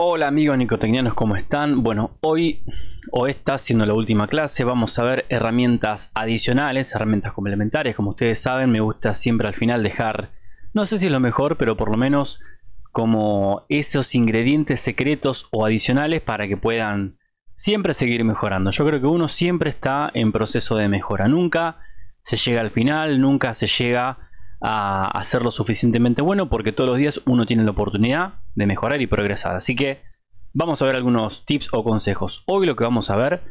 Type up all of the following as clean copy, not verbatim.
Hola amigos nicotecnianos, ¿cómo están? Bueno, hoy o esta siendo la última clase vamos a ver herramientas adicionales, herramientas complementarias. Como ustedes saben, me gusta siempre al final dejar, no sé si es lo mejor, pero por lo menos como esos ingredientes secretos o adicionales para que puedan siempre seguir mejorando. Yo creo que uno siempre está en proceso de mejora, nunca se llega al final, nunca se llega a hacerlo suficientemente bueno, porque todos los días uno tiene la oportunidad de mejorar y progresar. Así que vamos a ver algunos tips o consejos. Hoy lo que vamos a ver,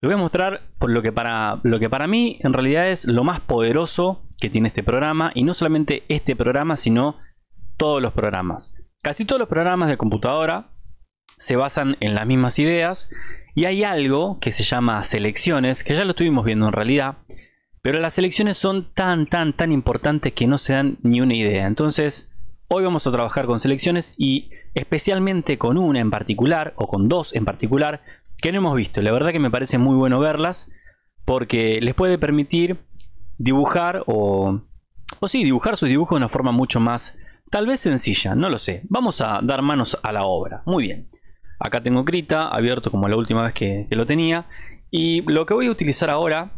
lo voy a mostrar por lo que para mí en realidad es lo más poderoso que tiene este programa, y no solamente este programa sino todos los programas. Casi todos los programas de computadora se basan en las mismas ideas, y hay algo que se llama selecciones, que ya lo estuvimos viendo en realidad. Pero las selecciones son tan importantes que no se dan ni una idea. Entonces, hoy vamos a trabajar con selecciones, y especialmente con una en particular, o con dos en particular, que no hemos visto. La verdad que me parece muy bueno verlas, porque les puede permitir dibujar dibujar sus dibujos de una forma mucho más, tal vez sencilla, no lo sé. Vamos a dar manos a la obra. Muy bien. Acá tengo Krita, abierto como la última vez que lo tenía. Y lo que voy a utilizar ahora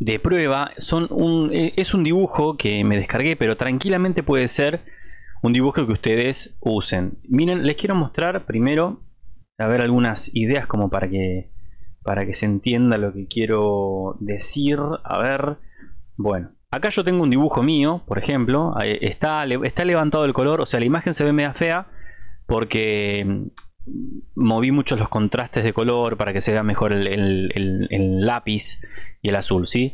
de prueba es un dibujo que me descargué, pero tranquilamente puede ser un dibujo que ustedes usen. Miren, les quiero mostrar primero, a ver, algunas ideas como para que se entienda lo que quiero decir. A ver, bueno, acá yo tengo un dibujo mío, por ejemplo. Está levantado el color, o sea, la imagen se ve media fea porque moví muchos los contrastes de color para que se vea mejor el lápiz y el azul, ¿sí?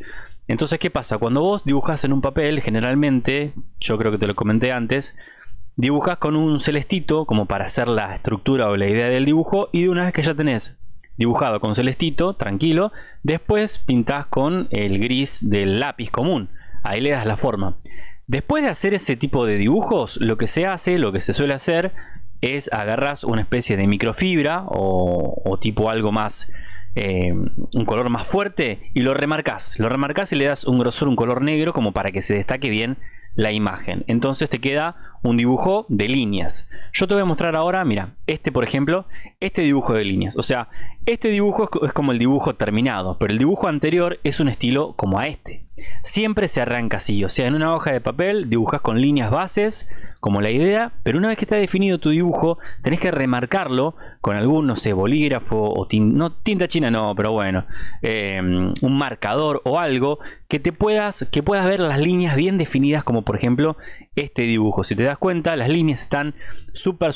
Entonces, ¿qué pasa? Cuando vos dibujás en un papel, generalmente, yo creo que te lo comenté antes, dibujás con un celestito como para hacer la estructura o la idea del dibujo, y de una vez que ya tenés dibujado con celestito, tranquilo, después pintás con el gris del lápiz común, ahí le das la forma. Después de hacer ese tipo de dibujos, lo que se suele hacer es agarras una especie de microfibra o tipo algo más, un color más fuerte, y lo remarcas y le das un grosor, un color negro, como para que se destaque bien la imagen. Entonces te queda un dibujo de líneas. Yo te voy a mostrar ahora, mira, por ejemplo, este dibujo de líneas. O sea, este dibujo es como el dibujo terminado, pero el dibujo anterior es un estilo como a este. Siempre se arranca así, o sea, en una hoja de papel dibujas con líneas bases como la idea, pero una vez que está definido tu dibujo tenés que remarcarlo con algún, no sé, bolígrafo o tinta china no, pero bueno, un marcador o algo que puedas ver las líneas bien definidas, como por ejemplo este dibujo. Si te das cuenta, las líneas están súper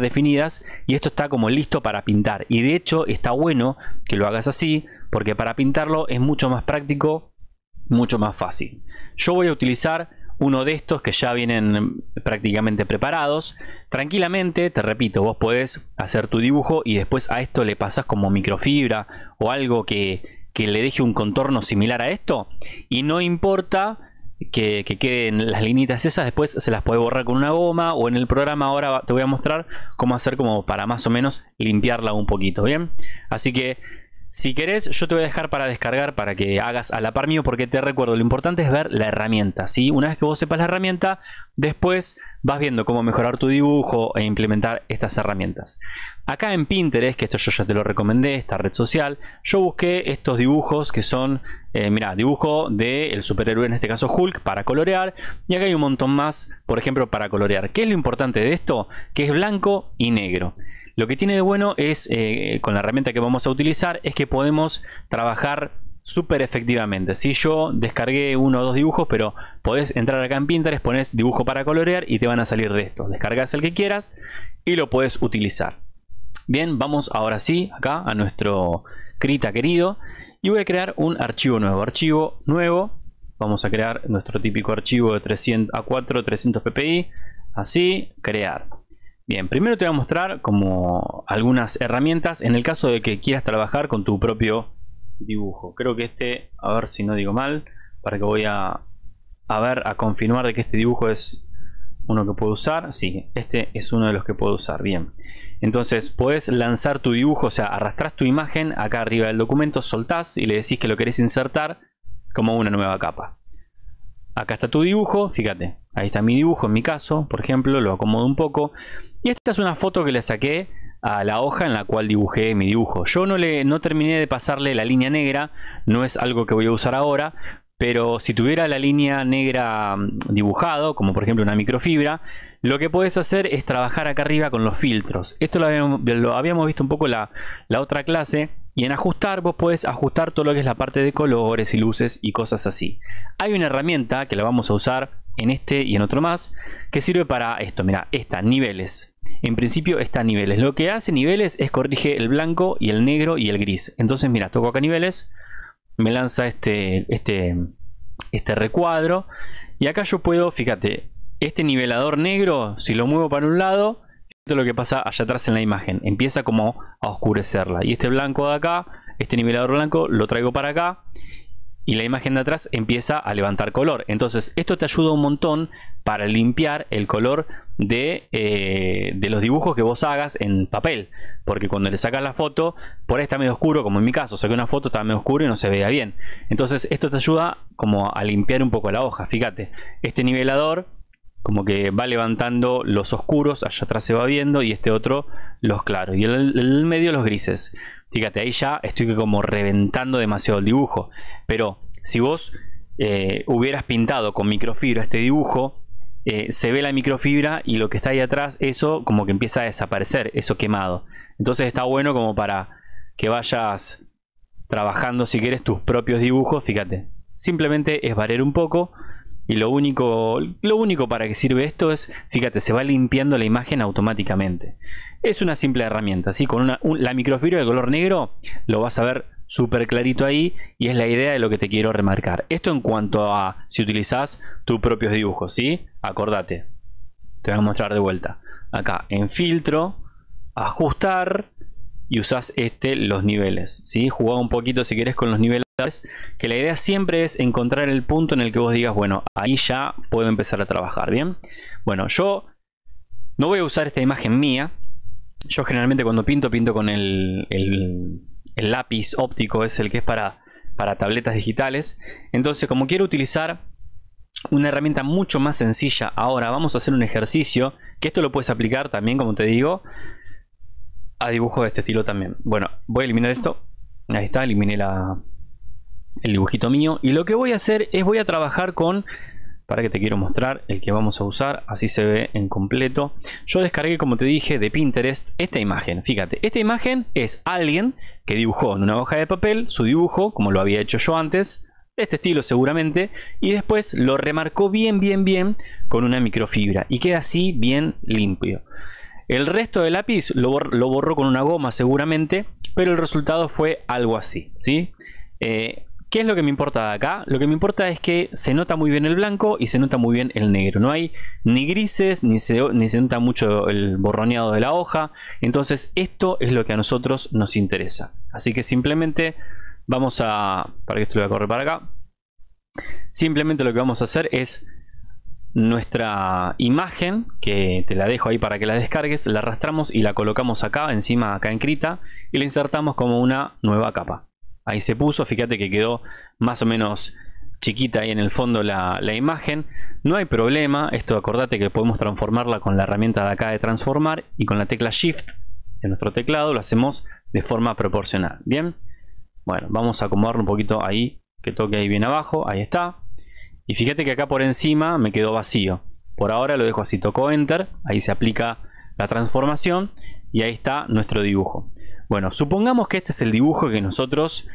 definidas, y esto está como listo para pintar. Y de hecho está bueno que lo hagas así, porque para pintarlo es mucho más práctico, mucho más fácil. Yo voy a utilizar uno de estos que ya vienen prácticamente preparados. Tranquilamente, te repito, vos podés hacer tu dibujo y después a esto le pasas como microfibra o algo que le deje un contorno similar a esto, y no importa que queden las linitas esas, después se las podés borrar con una goma, o en el programa ahora te voy a mostrar cómo hacer como para más o menos limpiarla un poquito, ¿bien? Así que si querés, yo te voy a dejar para descargar para que hagas a la par mío, porque te recuerdo, lo importante es ver la herramienta, ¿sí? Una vez que vos sepas la herramienta, después vas viendo cómo mejorar tu dibujo e implementar estas herramientas. Acá en Pinterest, que esto yo ya te lo recomendé, esta red social, yo busqué estos dibujos que son, mirá, dibujo del superhéroe, en este caso Hulk, para colorear. Y acá hay un montón más, por ejemplo, para colorear. ¿Qué es lo importante de esto? Que es blanco y negro. Lo que tiene de bueno es, con la herramienta que vamos a utilizar, es que podemos trabajar súper efectivamente. Si yo descargué uno o dos dibujos, pero podés entrar acá en Pinterest, pones dibujo para colorear y te van a salir de estos. Descargas el que quieras y lo puedes utilizar. Bien, vamos ahora sí acá a nuestro Krita querido, y voy a crear un archivo nuevo. Vamos a crear nuestro típico archivo de 300 a 4, 300 ppi, así, crear. Bien, primero te voy a mostrar como algunas herramientas en el caso de que quieras trabajar con tu propio dibujo. Creo que a ver si no digo mal, para que voy a confirmar de que este dibujo es uno que puedo usar. Sí, este es uno de los que puedo usar, bien. Entonces podés lanzar tu dibujo, o sea, arrastrás tu imagen acá arriba del documento, soltás y le decís que lo querés insertar como una nueva capa. Acá está tu dibujo, fíjate, ahí está mi dibujo en mi caso, por ejemplo, lo acomodo un poco. Y esta es una foto que le saqué a la hoja en la cual dibujé mi dibujo. Yo no terminé de pasarle la línea negra, no es algo que voy a usar ahora, pero si tuviera la línea negra dibujado, como por ejemplo una microfibra, lo que puedes hacer es trabajar acá arriba con los filtros. Esto lo habíamos visto un poco la otra clase. Y en ajustar, vos podés ajustar todo lo que es la parte de colores y luces y cosas así. Hay una herramienta que la vamos a usar en este y en otro más, que sirve para esto. Mirá, esta, niveles. En principio está niveles. Lo que hace niveles es corrige el blanco y el negro y el gris. Entonces, mira, toco acá niveles, me lanza este recuadro. Y acá yo puedo, fíjate, este nivelador negro, si lo muevo para un lado, fíjate lo que pasa allá atrás en la imagen. Empieza como a oscurecerla. Y este blanco de acá, este nivelador blanco, lo traigo para acá. Y la imagen de atrás empieza a levantar color. Entonces esto te ayuda un montón para limpiar el color de los dibujos que vos hagas en papel. Porque cuando le sacas la foto, por ahí está medio oscuro, como en mi caso. Saqué una foto, estaba medio oscuro y no se veía bien. Entonces esto te ayuda como a limpiar un poco la hoja. Fíjate, este nivelador como que va levantando los oscuros, allá atrás se va viendo, y este otro los claros. Y en el medio los grises. Fíjate, ahí ya estoy como reventando demasiado el dibujo. Pero si vos hubieras pintado con microfibra este dibujo, se ve la microfibra y lo que está ahí atrás, eso como que empieza a desaparecer, eso quemado. Entonces está bueno como para que vayas trabajando, si quieres, tus propios dibujos. Fíjate, simplemente es variar un poco. Y lo único para que sirve esto es, fíjate, se va limpiando la imagen automáticamente. Es una simple herramienta, ¿sí? Con la microfibra de color negro lo vas a ver súper clarito ahí, y es la idea de lo que te quiero remarcar. Esto en cuanto a si utilizás tus propios dibujos, ¿sí? Acordate, te voy a mostrar de vuelta. Acá en filtro, ajustar, y usás los niveles, ¿sí? Jugá un poquito si querés con los niveles. Que la idea siempre es encontrar el punto en el que vos digas, bueno, ahí ya puedo empezar a trabajar, ¿bien? Bueno, yo no voy a usar esta imagen mía. Yo generalmente cuando pinto con el lápiz óptico, es el que es para tabletas digitales. Entonces, como quiero utilizar una herramienta mucho más sencilla, ahora vamos a hacer un ejercicio, que esto lo puedes aplicar también, como te digo, a dibujos de este estilo también. Bueno, voy a eliminar esto. Ahí está, eliminé el dibujito mío, y lo que voy a hacer es voy a trabajar con, para que te quiero mostrar el que vamos a usar, así se ve en completo. Yo descargué, como te dije, de Pinterest esta imagen. Fíjate, esta imagen es alguien que dibujó en una hoja de papel su dibujo, como lo había hecho yo antes, de este estilo seguramente, y después lo remarcó bien con una microfibra, y queda así bien limpio. El resto del lápiz lo borró con una goma seguramente, pero el resultado fue algo así, ¿sí? ¿Qué es lo que me importa de acá? Lo que me importa es que se nota muy bien el blanco y se nota muy bien el negro. No hay ni grises, ni se nota mucho el borroneado de la hoja. Entonces esto es lo que a nosotros nos interesa. Así que simplemente vamos a... Para que esto lo voy a correr para acá. Simplemente lo que vamos a hacer es nuestra imagen, que te la dejo ahí para que la descargues. La arrastramos y la colocamos acá, encima, acá en Krita. Y la insertamos como una nueva capa. Ahí se puso, fíjate que quedó más o menos chiquita ahí en el fondo la imagen. No hay problema, esto acordate que podemos transformarla con la herramienta de acá de transformar, y con la tecla Shift de nuestro teclado lo hacemos de forma proporcional. Bien, bueno, vamos a acomodarlo un poquito ahí, que toque ahí bien abajo, ahí está. Y fíjate que acá por encima me quedó vacío. Por ahora lo dejo así, toco Enter, ahí se aplica la transformación y ahí está nuestro dibujo. Bueno, supongamos que este es el dibujo que nosotros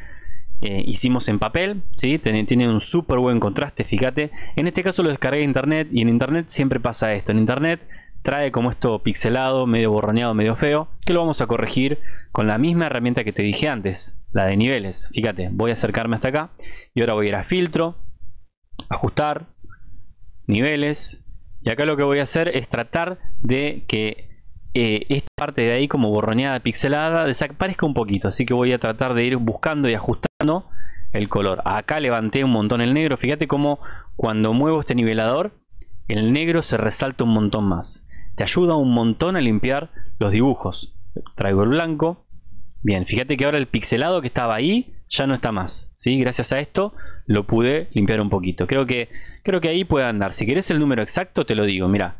hicimos en papel, ¿sí? Tiene un súper buen contraste, fíjate. En este caso lo descargué de internet, y en internet siempre pasa esto. En internet trae como esto pixelado, medio borroneado, medio feo, que lo vamos a corregir con la misma herramienta que te dije antes, la de niveles. Fíjate, voy a acercarme hasta acá y ahora voy a ir a filtro, ajustar, niveles. Y acá lo que voy a hacer es tratar de que esta parte de ahí como borroneada, pixelada, desaparezca un poquito. Así que voy a tratar de ir buscando y ajustando el color. Acá levanté un montón el negro. Fíjate cómo cuando muevo este nivelador, el negro se resalta un montón más. Te ayuda un montón a limpiar los dibujos. Traigo el blanco. Bien, fíjate que ahora el pixelado que estaba ahí ya no está más, ¿sí? Gracias a esto lo pude limpiar un poquito. Creo que ahí puede andar. Si querés el número exacto te lo digo. Mirá,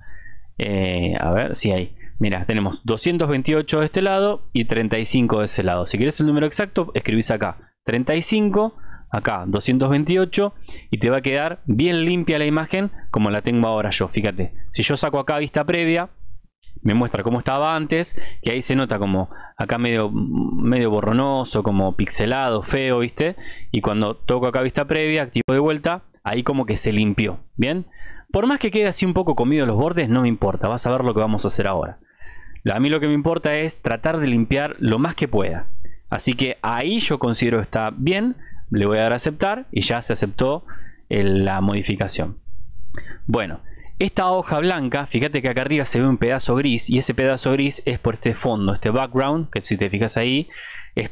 a ver si hay Mira, tenemos 228 de este lado y 35 de ese lado. Si querés el número exacto, escribís acá 35, acá 228, y te va a quedar bien limpia la imagen como la tengo ahora yo. Fíjate, si yo saco acá vista previa, me muestra cómo estaba antes, que ahí se nota como acá medio borronoso, como pixelado, feo, ¿viste? Y cuando toco acá vista previa, activo de vuelta, ahí como que se limpió, ¿bien? Por más que quede así un poco comido los bordes, no me importa, vas a ver lo que vamos a hacer ahora. A mí lo que me importa es tratar de limpiar lo más que pueda. Así que ahí yo considero está bien, le voy a dar a aceptar y ya se aceptó la modificación. Bueno. Esta hoja blanca, fíjate que acá arriba se ve un pedazo gris, y ese pedazo gris es por este fondo, este background, que si te fijas ahí, es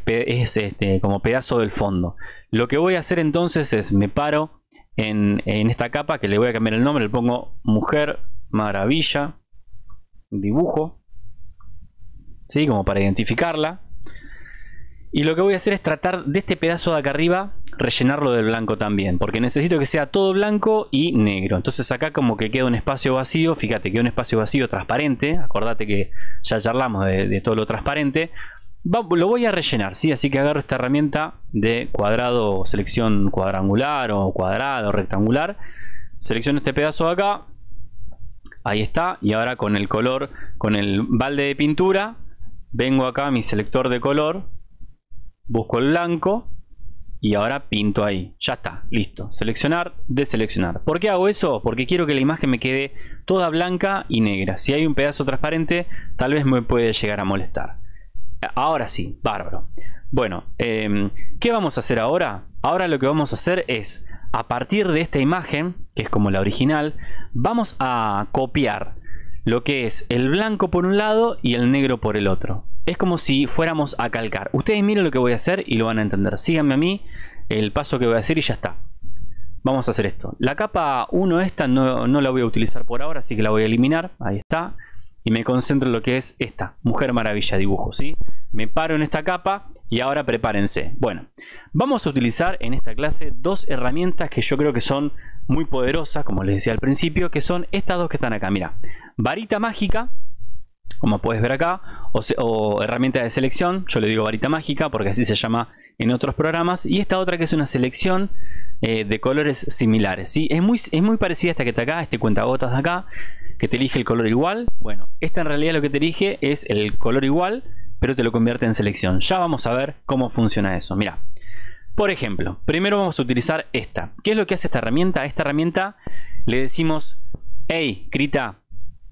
como pedazo del fondo. Lo que voy a hacer entonces es, me paro en esta capa, que le voy a cambiar el nombre, le pongo Mujer Maravilla, dibujo, ¿sí? Como para identificarla. Y lo que voy a hacer es tratar de este pedazo de acá arriba, rellenarlo de blanco también. Porque necesito que sea todo blanco y negro. Entonces acá como que queda un espacio vacío. Fíjate, queda un espacio vacío transparente. Acordate que ya charlamos de todo lo transparente. Lo voy a rellenar, ¿sí? Así que agarro esta herramienta de cuadrado, selección cuadrangular o cuadrado, rectangular. Selecciono este pedazo de acá. Ahí está. Y ahora con el color, con el balde de pintura, vengo acá a mi selector de color. Busco el blanco y ahora pinto ahí. Ya está, listo. Seleccionar, deseleccionar. ¿Por qué hago eso? Porque quiero que la imagen me quede toda blanca y negra. Si hay un pedazo transparente, tal vez me puede llegar a molestar. Ahora sí, bárbaro. Bueno, ¿qué vamos a hacer ahora? Ahora lo que vamos a hacer es, a partir de esta imagen, que es como la original, vamos a copiar lo que es el blanco por un lado y el negro por el otro. Es como si fuéramos a calcar. Ustedes miren lo que voy a hacer y lo van a entender. Síganme a mí el paso que voy a hacer y ya está. Vamos a hacer esto. La capa 1 esta no la voy a utilizar por ahora, así que la voy a eliminar. Ahí está. Y me concentro en lo que es esta. Mujer Maravilla dibujo, ¿sí? Me paro en esta capa y ahora prepárense. Bueno, vamos a utilizar en esta clase dos herramientas que yo creo que son muy poderosas, como les decía al principio, que son estas dos que están acá. Mira, varita mágica, como puedes ver acá, o herramienta de selección. Yo le digo varita mágica porque así se llama en otros programas. Y esta otra que es una selección de colores similares, ¿sí? Es muy parecida a esta que está acá, este cuentagotas de acá, que te elige el color igual. Bueno, esta en realidad lo que te elige es el color igual, pero te lo convierte en selección. Ya vamos a ver cómo funciona eso. Mira, por ejemplo, primero vamos a utilizar esta. ¿Qué es lo que hace esta herramienta? A esta herramienta le decimos: hey, Krita,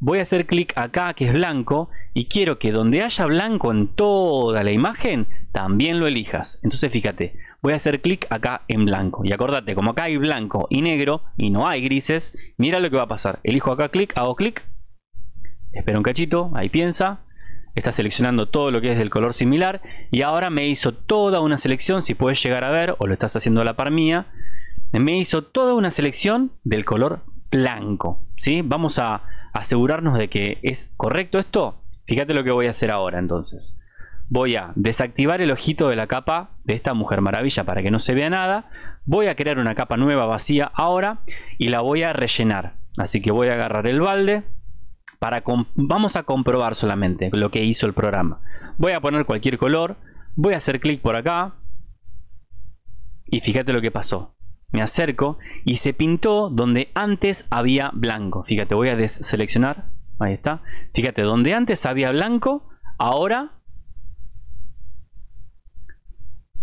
voy a hacer clic acá que es blanco y quiero que donde haya blanco en toda la imagen también lo elijas. Entonces fíjate, voy a hacer clic acá en blanco y acordate, como acá hay blanco y negro y no hay grises, mira lo que va a pasar. Elijo acá clic, hago clic, espero un cachito, ahí piensa, está seleccionando todo lo que es del color similar y ahora me hizo toda una selección. Si puedes llegar a ver o lo estás haciendo a la par mía, me hizo toda una selección del color blanco, ¿sí? Vamos a asegurarnos de que es correcto esto. Fíjate lo que voy a hacer ahora entonces. Voy a desactivar el ojito de la capa de esta Mujer Maravilla para que no se vea nada. Voy a crear una capa nueva vacía ahora y la voy a rellenar. Así que voy a agarrar el balde. Vamos a comprobar solamente lo que hizo el programa. Voy a poner cualquier color. Voy a hacer clic por acá. Y fíjate lo que pasó. Me acerco y se pintó donde antes había blanco. Fíjate, voy a deseleccionar. Ahí está. Fíjate, donde antes había blanco, ahora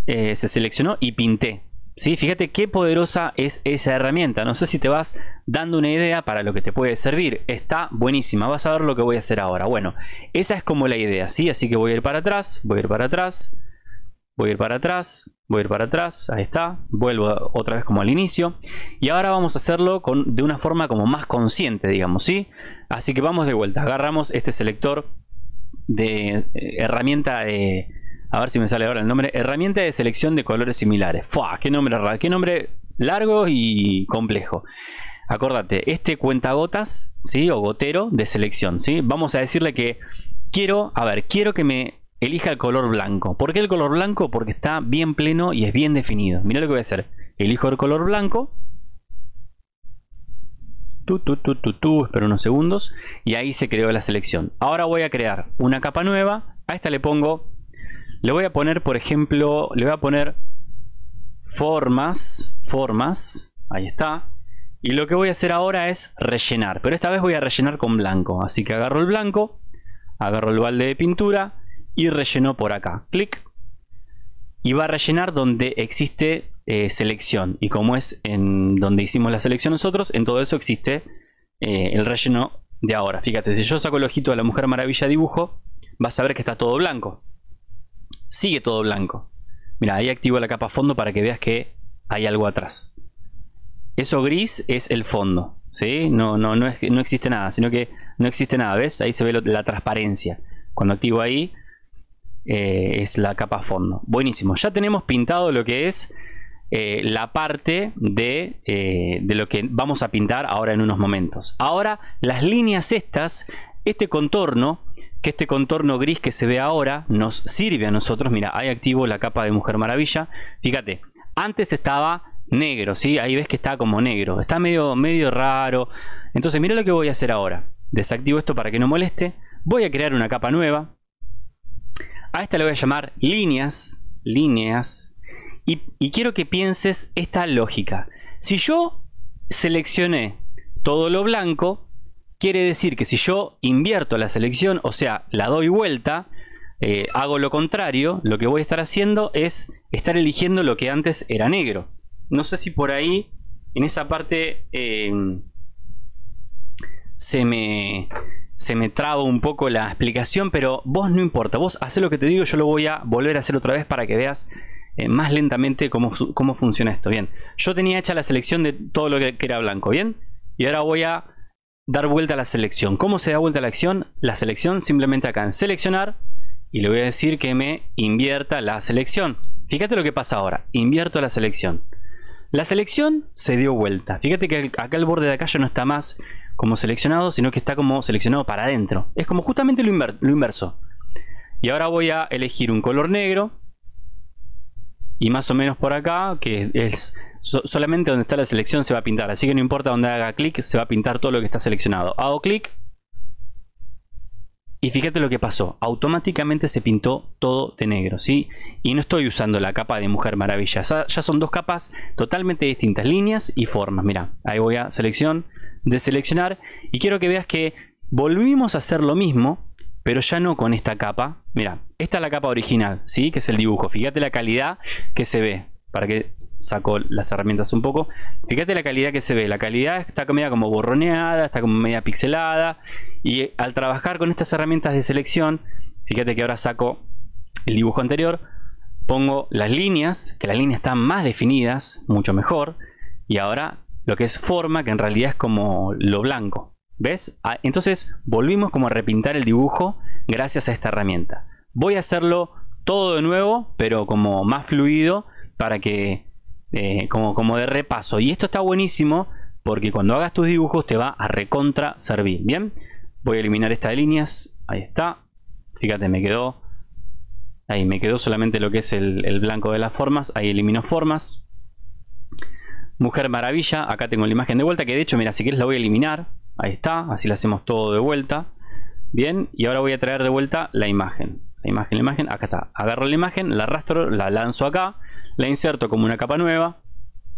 se seleccionó y pinté, ¿sí? Fíjate qué poderosa es esa herramienta. No sé si te vas dando una idea para lo que te puede servir. Está buenísima. Vas a ver lo que voy a hacer ahora. Bueno, esa es como la idea, ¿sí? Así que voy a ir para atrás, voy a ir para atrás. Voy a ir para atrás, voy a ir para atrás, ahí está, vuelvo otra vez como al inicio. Y ahora vamos a hacerlo de una forma como más consciente, digamos, ¿sí? Así que vamos de vuelta, agarramos este selector de herramienta de... A ver si me sale ahora el nombre, herramienta de selección de colores similares. ¡Fua! ¡Qué nombre largo y complejo! Acordate, este cuentagotas, ¿sí? O gotero de selección, ¿sí? Vamos a decirle que quiero que me... elija el color blanco. ¿Por qué el color blanco? Porque está bien pleno y es bien definido. Mirá lo que voy a hacer. Elijo el color blanco. Espero unos segundos. Y ahí se creó la selección. Ahora voy a crear una capa nueva. A esta le pongo, le voy a poner, por ejemplo, le voy a poner formas. Ahí está. Y lo que voy a hacer ahora es rellenar. Pero esta vez voy a rellenar con blanco. Así que agarro el blanco, agarro el balde de pintura y relleno por acá. Clic. Y va a rellenar donde existe selección. Y como es en donde hicimos la selección nosotros, en todo eso existe el relleno de ahora. Fíjate, si yo saco el ojito a la Mujer Maravilla dibujo, vas a ver que está todo blanco. Sigue todo blanco. Mira, ahí activo la capa fondo para que veas que hay algo atrás. Eso gris es el fondo, ¿sí? No existe nada, sino que no existe nada, ¿ves? Ahí se ve la transparencia. Cuando activo ahí, es la capa fondo. Buenísimo, ya tenemos pintado lo que es la parte de lo que vamos a pintar ahora en unos momentos. Ahora, las líneas estas, este contorno gris que se ve ahora, nos sirve a nosotros. Mira, ahí activo la capa de Mujer Maravilla. Fíjate, antes estaba negro, ¿sí? Ahí ves que está como negro. Está medio raro. Entonces mira lo que voy a hacer ahora. Desactivo esto para que no moleste. Voy a crear una capa nueva. A esta le voy a llamar líneas. Y quiero que pienses esta lógica. Si yo seleccioné todo lo blanco, quiere decir que si yo invierto la selección, o sea, la doy vuelta, hago lo contrario, lo que voy a estar haciendo es estar eligiendo lo que antes era negro. No sé si por ahí, en esa parte, se me traba un poco la explicación, pero vos no importa. Vos hacé lo que te digo, yo lo voy a volver a hacer otra vez para que veas más lentamente cómo funciona esto. Bien, yo tenía hecha la selección de todo lo que era blanco, ¿bien? Y ahora voy a dar vuelta a la selección. ¿Cómo se da vuelta a la selección? La selección, simplemente acá en seleccionar, y le voy a decir que me invierta la selección. Fíjate lo que pasa ahora, invierto la selección. La selección se dio vuelta. Fíjate que acá el borde de acá ya no está más como seleccionado, sino que está como seleccionado para adentro. Es como justamente lo inverso. Y ahora voy a elegir un color negro. Y más o menos por acá, que es solamente donde está la selección se va a pintar. Así que no importa donde haga clic, se va a pintar todo lo que está seleccionado. Hago clic. Y fíjate lo que pasó. Automáticamente se pintó todo de negro, ¿sí? Y no estoy usando la capa de Mujer Maravilla. Ya son dos capas totalmente distintas. Líneas y formas. Mirá, ahí voy a selección, deseleccionar. Y quiero que veas que volvimos a hacer lo mismo, pero ya no con esta capa. Mirá, esta es la capa original, ¿sí? Que es el dibujo. Fíjate la calidad que se ve. Para que saco las herramientas un poco. Fíjate la calidad que se ve. La calidad está media como borroneada, está como media pixelada. Y al trabajar con estas herramientas de selección, fíjate que ahora saco el dibujo anterior, pongo las líneas, que las líneas están más definidas, mucho mejor. Y ahora lo que es forma, que en realidad es como lo blanco, ¿ves? Entonces volvimos como a repintar el dibujo gracias a esta herramienta. Voy a hacerlo todo de nuevo, pero como más fluido, para que como de repaso. Y esto está buenísimo porque cuando hagas tus dibujos te va a recontra servir. Bien, voy a eliminar estas líneas. Ahí está. Fíjate, me quedó. Ahí me quedó solamente lo que es el blanco de las formas. Ahí elimino formas. Mujer Maravilla. Acá tengo la imagen de vuelta. Que de hecho, mira, si quieres la voy a eliminar. Ahí está. Así la hacemos todo de vuelta. Bien. Y ahora voy a traer de vuelta la imagen. La imagen. Acá está. Agarro la imagen, la arrastro, la lanzo acá. La inserto como una capa nueva.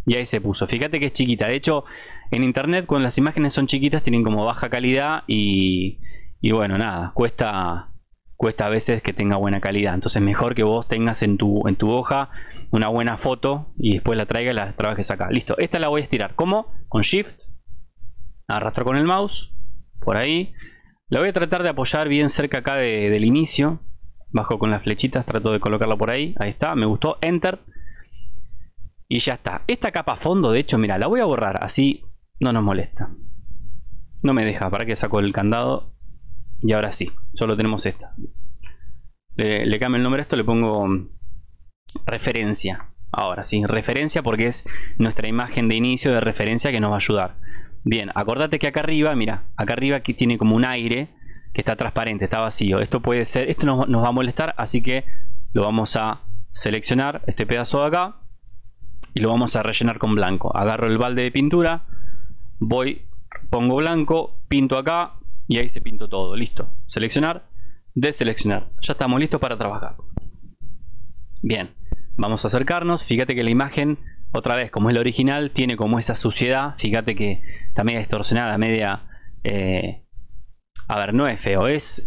Y ahí se puso. Fíjate que es chiquita. De hecho, en internet, cuando las imágenes son chiquitas, tienen como baja calidad. Y bueno, nada. Cuesta a veces que tenga buena calidad. Entonces, mejor que vos tengas en tu hoja una buena foto. Y después la traigas y la trabajes acá. Listo. Esta la voy a estirar. ¿Cómo? Con Shift. Arrastro con el mouse. Por ahí. La voy a tratar de apoyar bien cerca acá del inicio. Bajo con las flechitas. Trato de colocarla por ahí. Ahí está. Me gustó. Enter. Y ya está. Esta capa fondo, de hecho, mira, la voy a borrar. Así no nos molesta. No me deja. Para que saco el candado. Y ahora sí. Solo tenemos esta. Le cambio el nombre a esto. Le pongo referencia. Ahora sí. Referencia porque es nuestra imagen de inicio de referencia que nos va a ayudar. Bien. Acordate que acá arriba, mira. Acá arriba aquí tiene como un aire que está transparente. Está vacío. Esto puede ser. Esto nos va a molestar. Así que lo vamos a seleccionar. Este pedazo de acá. Y lo vamos a rellenar con blanco. Agarro el balde de pintura. Voy pongo blanco, pinto acá y ahí se pintó todo, listo. Seleccionar, deseleccionar. Ya estamos listos para trabajar. Bien, vamos a acercarnos. Fíjate que la imagen, otra vez, como es la original, tiene como esa suciedad. Fíjate que está media distorsionada, media... a ver, no es feo, es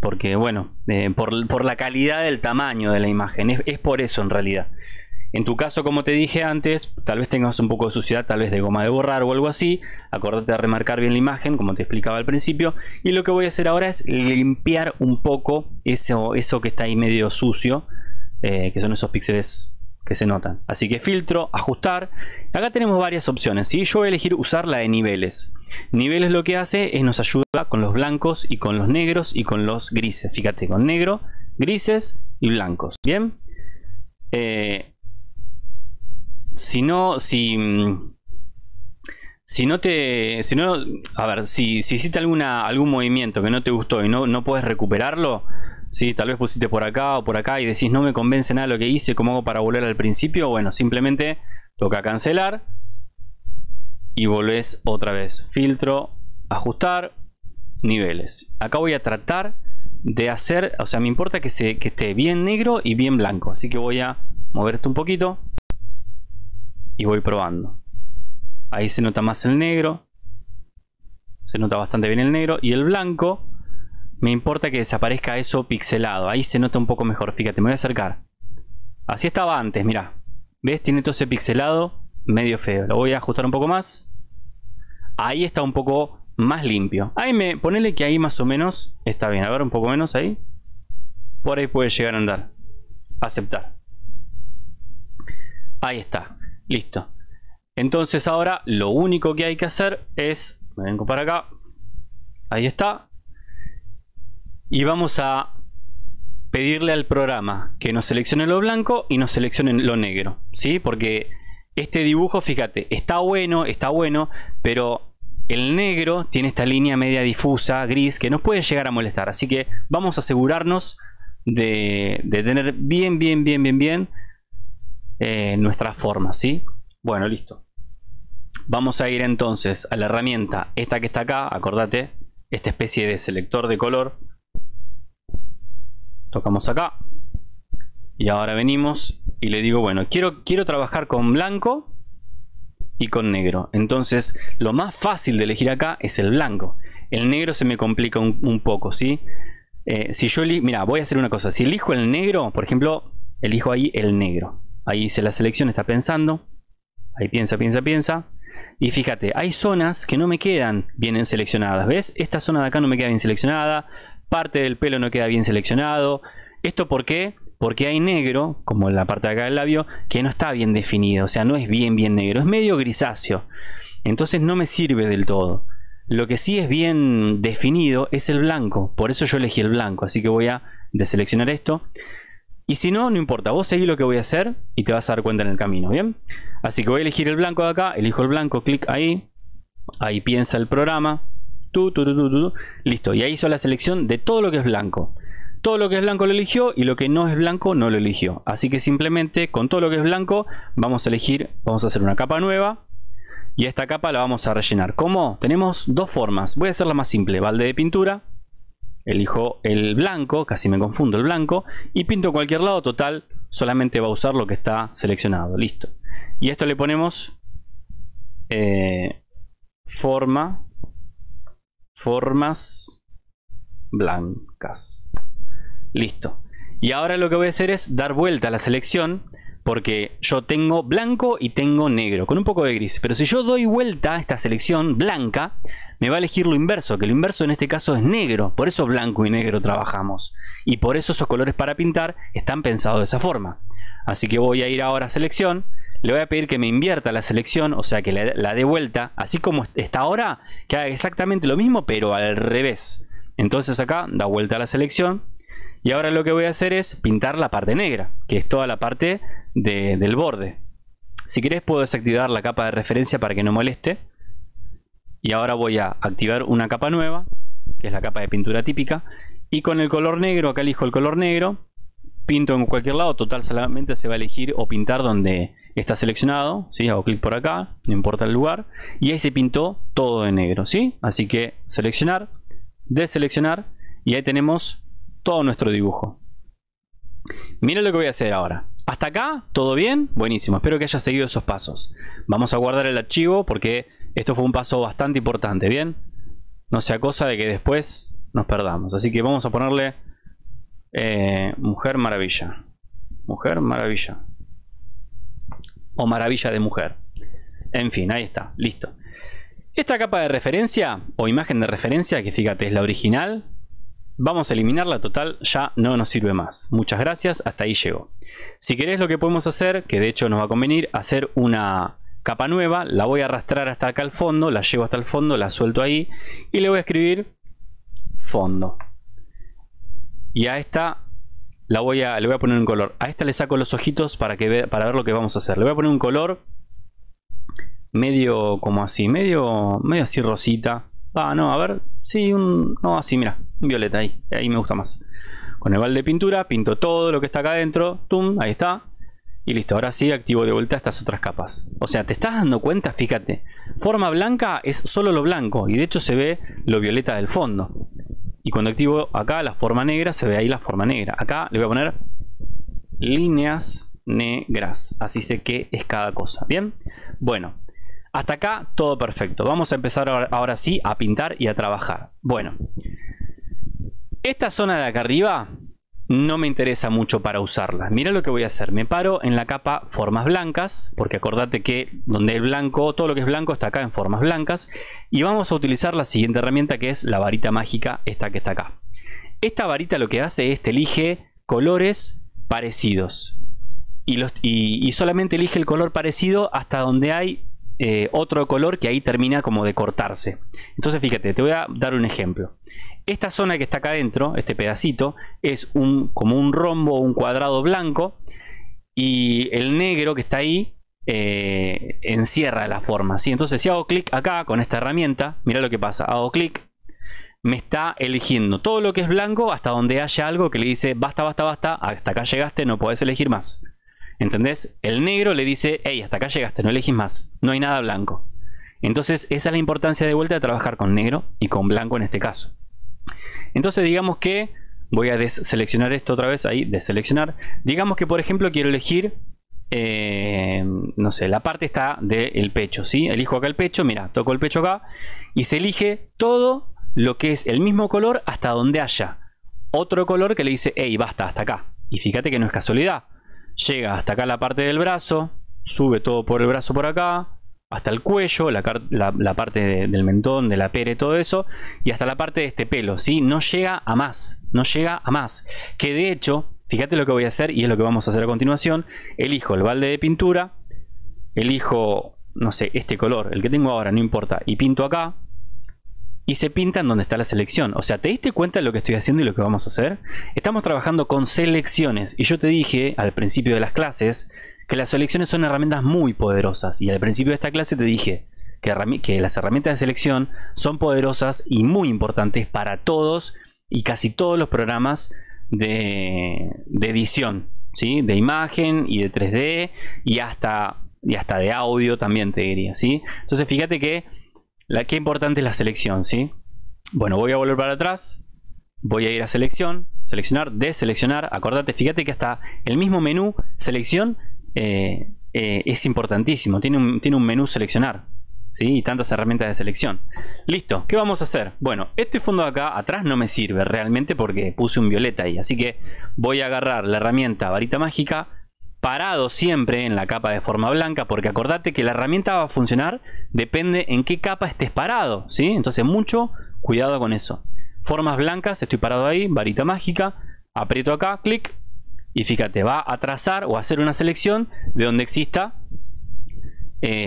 porque, bueno, por la calidad del tamaño de la imagen. Es por eso en realidad. En tu caso, como te dije antes, tal vez tengas un poco de suciedad, tal vez de goma de borrar o algo así. Acordate de remarcar bien la imagen, como te explicaba al principio. Y lo que voy a hacer ahora es limpiar un poco eso que está ahí medio sucio, que son esos píxeles que se notan. Así que filtro, ajustar. Acá tenemos varias opciones, ¿sí? Yo voy a elegir usar la de niveles. Niveles lo que hace es nos ayuda con los blancos y con los negros y con los grises. Fíjate, con negro, grises y blancos. Bien. Si hiciste algún movimiento que no te gustó y no puedes recuperarlo, ¿sí? Tal vez pusiste por acá o por acá y decís no me convence nada lo que hice, ¿cómo hago para volver al principio? Bueno, simplemente toca cancelar y volvés otra vez. Filtro, ajustar, niveles. Acá voy a tratar de hacer, o sea, me importa que esté bien negro y bien blanco, así que voy a mover esto un poquito. Y voy probando. Ahí se nota más el negro. Se nota bastante bien el negro. Y el blanco, me importa que desaparezca eso pixelado. Ahí se nota un poco mejor. Fíjate, me voy a acercar. Así estaba antes, mirá. ¿Ves? Tiene todo ese pixelado medio feo. Lo voy a ajustar un poco más. Ahí está un poco más limpio. Ahí ponele que ahí más o menos está bien. A ver, un poco menos ahí. Por ahí puede llegar a andar. Aceptar. Ahí está. Listo. Entonces ahora lo único que hay que hacer es... Me vengo para acá. Ahí está. Y vamos a pedirle al programa que nos seleccione lo blanco y nos seleccione lo negro, ¿sí? Porque este dibujo, fíjate, está bueno, pero el negro tiene esta línea media difusa, gris, que nos puede llegar a molestar. Así que vamos a asegurarnos de tener bien nuestra forma, ¿sí? Bueno, listo. Vamos a ir entonces a la herramienta esta que está acá, acordate, esta especie de selector de color. Tocamos acá. Y ahora venimos y le digo, bueno, quiero trabajar con blanco y con negro. Entonces, lo más fácil de elegir acá es el blanco. El negro se me complica un poco, ¿sí? Si yo mira, voy a hacer una cosa. Si elijo el negro, por ejemplo, elijo ahí el negro. Ahí hice la selección, está pensando. Ahí piensa. Y fíjate, hay zonas que no me quedan bien seleccionadas. ¿Ves? Esta zona de acá no me queda bien seleccionada. Parte del pelo no queda bien seleccionado. ¿Esto por qué? Porque hay negro, como en la parte de acá del labio, que no está bien definido. O sea, no es bien negro. Es medio grisáceo. Entonces no me sirve del todo. Lo que sí es bien definido es el blanco. Por eso yo elegí el blanco. Así que voy a deseleccionar esto. Y si no, no importa, vos seguís lo que voy a hacer y te vas a dar cuenta en el camino, ¿bien? Así que voy a elegir el blanco de acá, elijo el blanco, clic ahí. Ahí piensa el programa. Listo, y ahí hizo la selección de todo lo que es blanco. Todo lo que es blanco lo eligió y lo que no es blanco no lo eligió. Así que simplemente con todo lo que es blanco vamos a elegir, vamos a hacer una capa nueva. Y esta capa la vamos a rellenar. ¿Cómo? Tenemos dos formas, voy a hacer la más simple, balde de pintura. Elijo el blanco, casi me confundo el blanco, y pinto cualquier lado, total, solamente va a usar lo que está seleccionado, listo. Y a esto le ponemos formas blancas, listo. Y ahora lo que voy a hacer es dar vuelta a la selección, porque yo tengo blanco y tengo negro, con un poco de gris. Pero si yo doy vuelta a esta selección blanca, me va a elegir lo inverso, que lo inverso en este caso es negro. Por eso blanco y negro trabajamos. Y por eso esos colores para pintar están pensados de esa forma. Así que voy a ir ahora a selección. Le voy a pedir que me invierta la selección, o sea que la dé vuelta. Así como está ahora, que haga exactamente lo mismo, pero al revés. Entonces acá da vuelta a la selección. Y ahora lo que voy a hacer es pintar la parte negra, que es toda la parte del borde. Si querés puedo desactivar la capa de referencia para que no moleste. Y ahora voy a activar una capa nueva, que es la capa de pintura típica. Y con el color negro, acá elijo el color negro. Pinto en cualquier lado, total solamente se va a elegir o pintar donde está seleccionado, ¿sí? Hago clic por acá, no importa el lugar, y ahí se pintó todo de negro, ¿sí? Así que seleccionar, deseleccionar, y ahí tenemos todo nuestro dibujo. Miren lo que voy a hacer ahora. Hasta acá, ¿todo bien? Buenísimo, espero que hayas seguido esos pasos. Vamos a guardar el archivo porque esto fue un paso bastante importante, ¿bien? No sea cosa de que después nos perdamos. Así que vamos a ponerle Mujer Maravilla. Mujer Maravilla. O Maravilla de Mujer. En fin, ahí está, listo. Esta capa de referencia o imagen de referencia, que fíjate es la original, vamos a eliminarla, total, ya no nos sirve más. Muchas gracias, hasta ahí llegó. Si querés, lo que podemos hacer, que de hecho nos va a convenir, hacer una capa nueva, la voy a arrastrar hasta acá al fondo, la llevo hasta el fondo, la suelto ahí y le voy a escribir fondo. Y a esta le voy a poner un color. A esta le saco los ojitos para ver lo que vamos a hacer. Le voy a poner un color medio como así, medio así rosita. Ah, no, a ver, sí, no, así, mira, violeta ahí, ahí me gusta más. Con el balde de pintura pinto todo lo que está acá adentro, tum, ahí está. Y listo, ahora sí activo de vuelta estas otras capas. O sea, te estás dando cuenta, fíjate. Forma blanca es solo lo blanco y de hecho se ve lo violeta del fondo. Y cuando activo acá la forma negra, se ve ahí la forma negra. Acá le voy a poner líneas negras, así sé qué es cada cosa, ¿bien? Bueno. Hasta acá todo perfecto. Vamos a empezar ahora sí a pintar y a trabajar. Bueno, esta zona de acá arriba no me interesa mucho para usarla. Mira lo que voy a hacer. Me paro en la capa formas blancas, porque acordate que donde el blanco, todo lo que es blanco está acá en formas blancas. Y vamos a utilizar la siguiente herramienta, que es la varita mágica, esta que está acá. Esta varita lo que hace es te elige colores parecidos. Y solamente elige el color parecido hasta donde hay otro color que ahí termina como de cortarse. Entonces fíjate, te voy a dar un ejemplo. Esta zona que está acá adentro, este pedacito, es como un rombo, un cuadrado blanco, y el negro que está ahí encierra la forma, ¿sí? Entonces si hago clic acá con esta herramienta, mira lo que pasa, hago clic, me está eligiendo todo lo que es blanco hasta donde haya algo que le dice basta, basta, basta, hasta acá llegaste, no podés elegir más. ¿Entendés? El negro le dice, hey, hasta acá llegaste, no elegís más, no hay nada blanco. Entonces esa es la importancia de vuelta de trabajar con negro y con blanco en este caso. Entonces digamos que, voy a deseleccionar esto otra vez, ahí, deseleccionar. Digamos que por ejemplo quiero elegir, no sé, la parte está del pecho, ¿sí? Elijo acá el pecho, mira, toco el pecho acá y se elige todo lo que es el mismo color hasta donde haya otro color que le dice, hey, basta, hasta acá. Y fíjate que no es casualidad. Llega hasta acá la parte del brazo, sube todo por el brazo por acá, hasta el cuello, la parte del mentón, de la pera y todo eso, y hasta la parte de este pelo, ¿sí? No llega a más, no llega a más. Que de hecho, fíjate lo que voy a hacer y es lo que vamos a hacer a continuación. Elijo el balde de pintura, elijo, no sé, este color, el que tengo ahora, no importa, y pinto acá. Y se pintan donde está la selección. O sea, ¿te diste cuenta de lo que estoy haciendo y lo que vamos a hacer? Estamos trabajando con selecciones. Y yo te dije al principio de las clases que las selecciones son herramientas muy poderosas. Y al principio de esta clase te dije que las herramientas de selección son poderosas y muy importantes para todos y casi todos los programas de edición, ¿sí? De imagen y de 3D y hasta de audio también te diría, ¿sí? Entonces fíjate que qué importante es la selección, ¿sí? Bueno, voy a volver para atrás. Voy a ir a selección, seleccionar, deseleccionar. Acordate, fíjate que hasta el mismo menú selección es importantísimo. Tiene un menú seleccionar, ¿sí? Y tantas herramientas de selección. Listo, ¿qué vamos a hacer? Bueno, este fondo de acá atrás no me sirve realmente porque puse un violeta ahí. Así que voy a agarrar la herramienta varita mágica, parado siempre en la capa de forma blanca, porque acordate que la herramienta va a funcionar depende en qué capa estés parado, ¿sí? Entonces mucho cuidado con eso. Formas blancas, estoy parado ahí, varita mágica, aprieto acá, clic, y fíjate, va a trazar o a hacer una selección de donde exista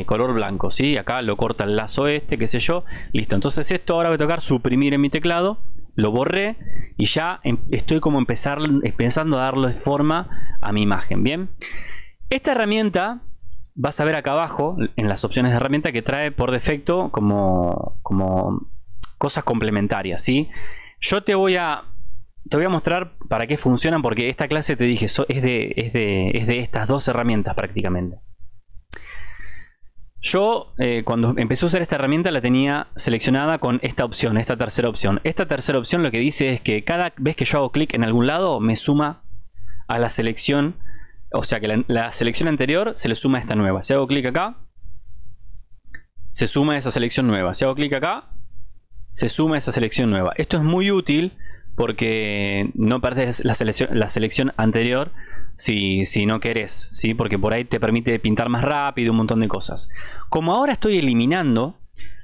color blanco, ¿sí? Acá lo corta el lazo este, qué sé yo, listo. Entonces esto ahora voy a tocar suprimir en mi teclado, lo borré y ya estoy como empezando a darle forma a mi imagen, ¿bien? Esta herramienta, vas a ver acá abajo, en las opciones de herramienta, que trae por defecto como cosas complementarias, ¿sí? Yo te voy a mostrar para qué funcionan, porque esta clase, te dije, es de estas dos herramientas prácticamente. Yo cuando empecé a usar esta herramienta la tenía seleccionada con esta opción, esta tercera opción. Esta tercera opción lo que dice es que cada vez que yo hago clic en algún lado me suma a la selección. O sea que la selección anterior se le suma a esta nueva. Si hago clic acá, se suma a esa selección nueva. Si hago clic acá, se suma a esa selección nueva. Esto es muy útil porque no perdés la selección anterior si no querés, ¿sí? Porque por ahí te permite pintar más rápido, un montón de cosas. Como ahora estoy eliminando,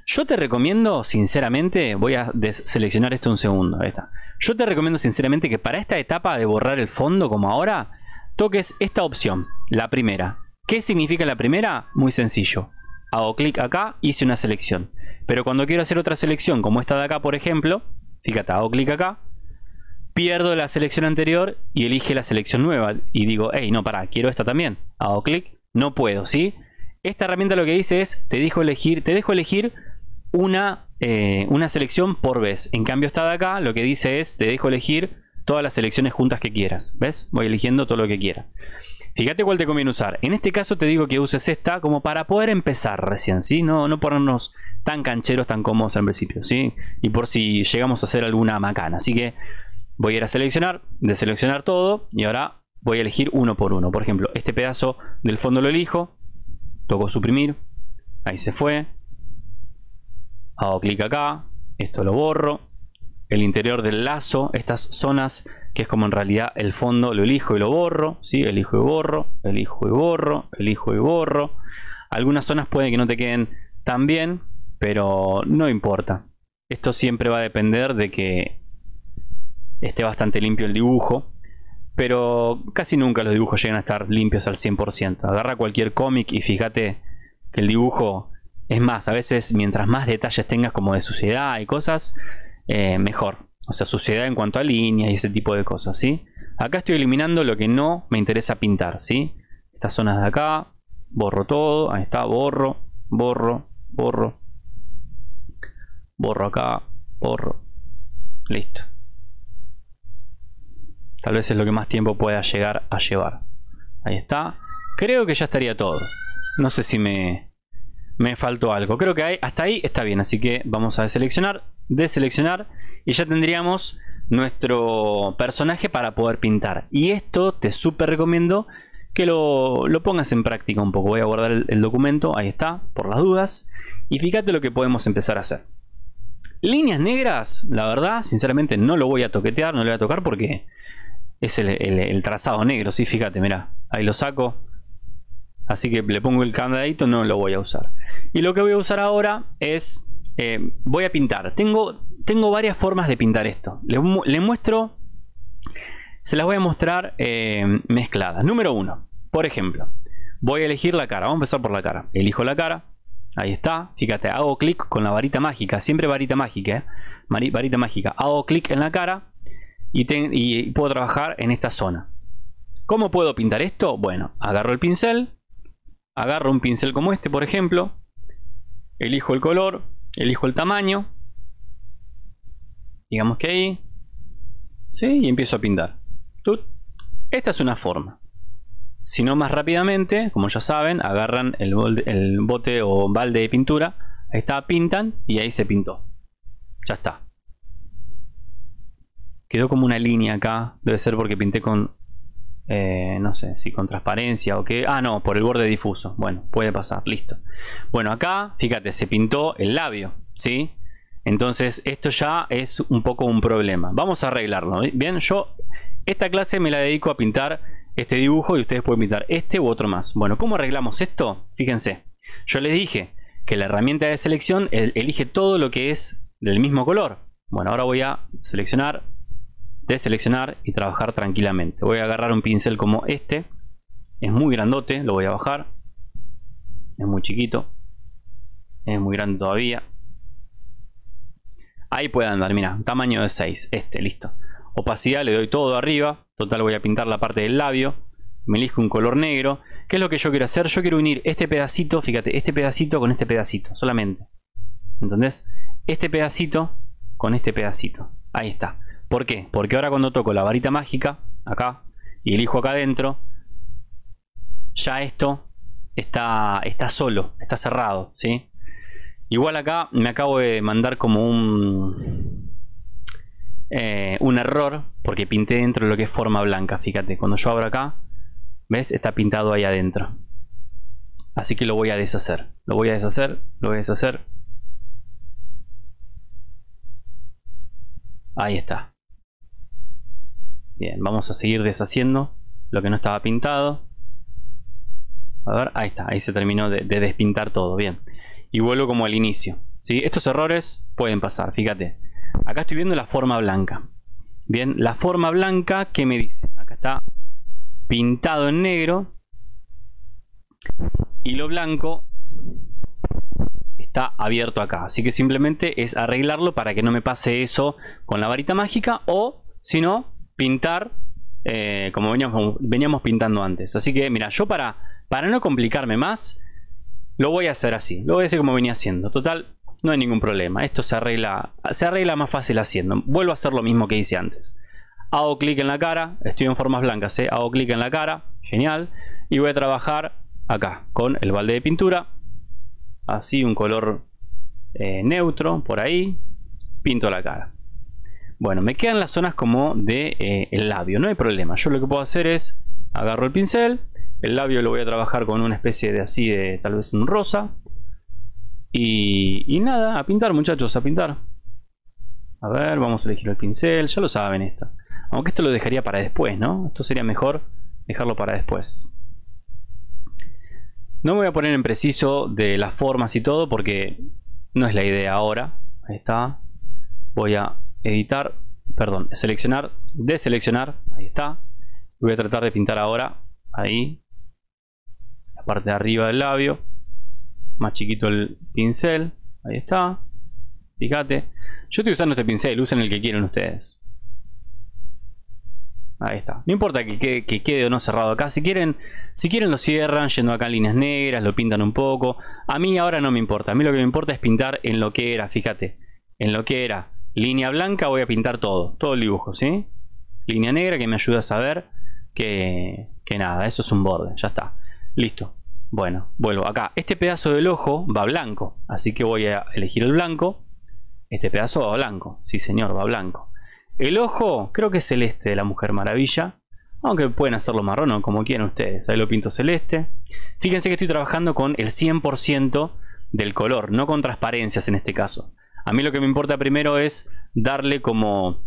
yo te recomiendo sinceramente, voy a deseleccionar esto un segundo, ahí está. Yo te recomiendo sinceramente que para esta etapa de borrar el fondo como ahora, toques esta opción, la primera. ¿Qué significa la primera? Muy sencillo. Hago clic acá, hice una selección. Pero cuando quiero hacer otra selección como esta de acá, por ejemplo, fíjate, hago clic acá, pierdo la selección anterior y elige la selección nueva. Y digo, hey, no, pará, quiero esta también. Hago clic, no puedo, ¿sí? Esta herramienta lo que dice es, te dejo elegir una selección por vez. En cambio esta de acá lo que dice es, te dejo elegir todas las selecciones juntas que quieras. ¿Ves? Voy eligiendo todo lo que quiera. Fíjate cuál te conviene usar. En este caso te digo que uses esta como para poder empezar recién, ¿sí? No ponernos tan cancheros, tan cómodos al principio, ¿sí? Y por si llegamos a hacer alguna macana. Así que voy a ir a seleccionar, deseleccionar todo y ahora voy a elegir uno por uno. Por ejemplo, este pedazo del fondo lo elijo, toco suprimir, ahí se fue. Hago clic acá, esto lo borro. El interior del lazo, estas zonas que es como en realidad el fondo, lo elijo y lo borro, ¿sí? Elijo y borro, elijo y borro, elijo y borro. Algunas zonas puede que no te queden tan bien, pero no importa. Esto siempre va a depender de que esté bastante limpio el dibujo, pero casi nunca los dibujos llegan a estar limpios al 100%. Agarra cualquier cómic y fíjate que el dibujo es más. A veces mientras más detalles tengas como de suciedad y cosas, mejor. O sea, suciedad en cuanto a líneas y ese tipo de cosas, ¿sí? Acá estoy eliminando lo que no me interesa pintar, ¿sí? Estas zonas de acá, borro todo, ahí está, borro, borro, borro. Borro acá, borro. Listo. Tal vez es lo que más tiempo pueda llegar a llevar. Ahí está. Creo que ya estaría todo. No sé si me faltó algo. Creo que hasta ahí está bien, así que vamos a deseleccionar. Deseleccionar y ya tendríamos nuestro personaje para poder pintar. Y esto te súper recomiendo que lo pongas en práctica un poco. Voy a guardar el documento, ahí está, por las dudas. Y fíjate lo que podemos empezar a hacer. Líneas negras, la verdad, sinceramente no lo voy a toquetear, no lo voy a tocar porque es el trazado negro, sí, fíjate, mirá, ahí lo saco. Así que le pongo el candadito, no lo voy a usar. Y lo que voy a usar ahora es... voy a pintar. Tengo varias formas de pintar esto. Se las voy a mostrar mezcladas. Número 1. Por ejemplo, voy a elegir la cara. Vamos a empezar por la cara. Elijo la cara. Ahí está. Fíjate, hago clic con la varita mágica. Siempre varita mágica, varita mágica. Hago clic en la cara y puedo trabajar en esta zona. ¿Cómo puedo pintar esto? Bueno, agarro el pincel. Agarro un pincel como este, por ejemplo. Elijo el color, elijo el tamaño, digamos que ahí, ¿sí? Y empiezo a pintar. ¡Tut! Esta es una forma. Si no, más rápidamente, como ya saben, agarran el bote o balde de pintura, ahí está, pintan y ahí se pintó. Ya está. Quedó como una línea acá, debe ser porque pinté con, no sé si con transparencia o qué. Ah, no, por el borde difuso. Bueno, puede pasar, listo. Bueno, acá, fíjate, se pintó el labio, ¿sí? Entonces esto ya es un poco un problema. Vamos a arreglarlo, ¿bien? Yo esta clase me la dedico a pintar este dibujo y ustedes pueden pintar este u otro más. Bueno, ¿cómo arreglamos esto? Fíjense, yo les dije que la herramienta de selección elige todo lo que es del mismo color. Bueno, ahora voy a seleccionar, deseleccionar y trabajar tranquilamente. Voy a agarrar un pincel como este. Es muy grandote, lo voy a bajar. Es muy chiquito. Es muy grande todavía. Ahí puede andar, mira, tamaño de 6. Este, listo. Opacidad, le doy todo arriba. Total, voy a pintar la parte del labio. Me elijo un color negro. ¿Qué es lo que yo quiero hacer? Yo quiero unir este pedacito, fíjate, este pedacito con este pedacito, solamente. ¿Entendés? Este pedacito con este pedacito. Ahí está. ¿Por qué? Porque ahora cuando toco la varita mágica, acá, y elijo acá adentro, ya esto está solo, está cerrado, ¿sí? Igual acá me acabo de mandar como un error, porque pinté dentro de lo que es forma blanca. Fíjate, cuando yo abro acá, ¿ves? Está pintado ahí adentro. Así que lo voy a deshacer. Lo voy a deshacer, lo voy a deshacer. Ahí está. Bien, vamos a seguir deshaciendo lo que no estaba pintado. A ver, ahí está. Ahí se terminó de despintar todo. Bien. Y vuelvo como al inicio, ¿sí? Estos errores pueden pasar. Fíjate. Acá estoy viendo la forma blanca. Bien. La forma blanca, ¿qué me dice? Acá está pintado en negro. Y lo blanco está abierto acá. Así que simplemente es arreglarlo para que no me pase eso con la varita mágica. O, si no, pintar como veníamos pintando antes. Así que, mira, yo para no complicarme más, lo voy a hacer así. Lo voy a hacer como venía haciendo. Total, no hay ningún problema. Esto se arregla más fácil haciendo. Vuelvo a hacer lo mismo que hice antes. Hago clic en la cara. Estoy en formas blancas, ¿eh? Hago clic en la cara. Genial. Y voy a trabajar acá con el balde de pintura. Así, un color neutro. Por ahí. Pinto la cara. Bueno, me quedan las zonas como de el labio. No hay problema. Yo lo que puedo hacer es agarro el pincel. El labio lo voy a trabajar con una especie de así de tal vez un rosa. Y nada, a pintar, muchachos, a pintar. A ver, vamos a elegir el pincel. Ya lo saben esto. Aunque esto lo dejaría para después, ¿no? Esto sería mejor dejarlo para después. No me voy a poner en preciso de las formas y todo porque no es la idea ahora. Ahí está. Voy a editar, perdón, seleccionar, deseleccionar. Ahí está. Voy a tratar de pintar ahora ahí la parte de arriba del labio. Más chiquito el pincel. Ahí está. Fíjate. Yo estoy usando este pincel. Usen el que quieran ustedes. Ahí está. No importa que quede o no cerrado acá. Si quieren lo cierran yendo acá en líneas negras. Lo pintan un poco. A mí ahora no me importa. A mí lo que me importa es pintar en lo que era. Fíjate. En lo que era línea blanca voy a pintar todo. Todo el dibujo, ¿sí? Línea negra que me ayuda a saber que nada. Eso es un borde. Ya está. Listo. Bueno, vuelvo acá. Este pedazo del ojo va blanco. Así que voy a elegir el blanco. Este pedazo va blanco. Sí, señor. Va blanco. El ojo creo que es celeste de la Mujer Maravilla. Aunque pueden hacerlo marrón o como quieran ustedes. Ahí lo pinto celeste. Fíjense que estoy trabajando con el 100% del color. No con transparencias en este caso. A mí lo que me importa primero es darle como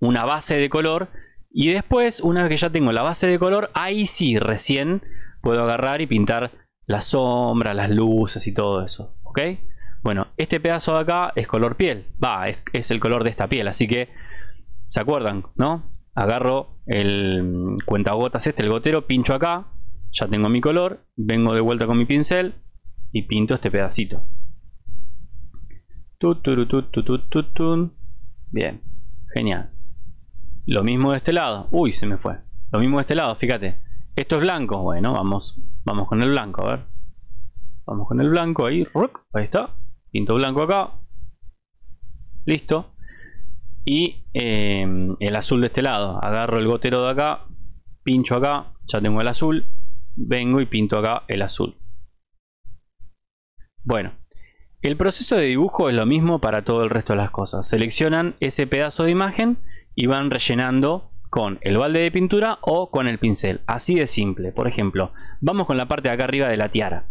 una base de color. Y después, una vez que ya tengo la base de color, ahí sí recién puedo agarrar y pintar la sombra, las luces y todo eso. ¿Ok? Bueno, este pedazo de acá es color piel. Va, es el color de esta piel. Así que, ¿se acuerdan? ¿No? Agarro el cuentagotas el gotero, pincho acá. Ya tengo mi color. Vengo de vuelta con mi pincel y pinto este pedacito. Bien, genial. Lo mismo de este lado. Uy, se me fue. Lo mismo de este lado, fíjate. Esto es blanco. Bueno, vamos con el blanco, a ver. Vamos con el blanco ahí. Ahí está. Pinto blanco acá. Listo. Y el azul de este lado. Agarro el gotero de acá. Pincho acá. Ya tengo el azul. Vengo y pinto acá el azul. Bueno. El proceso de dibujo es lo mismo para todo el resto de las cosas. Seleccionan ese pedazo de imagen y van rellenando con el balde de pintura o con el pincel. Así de simple. Por ejemplo, vamos con la parte de acá arriba de la tiara.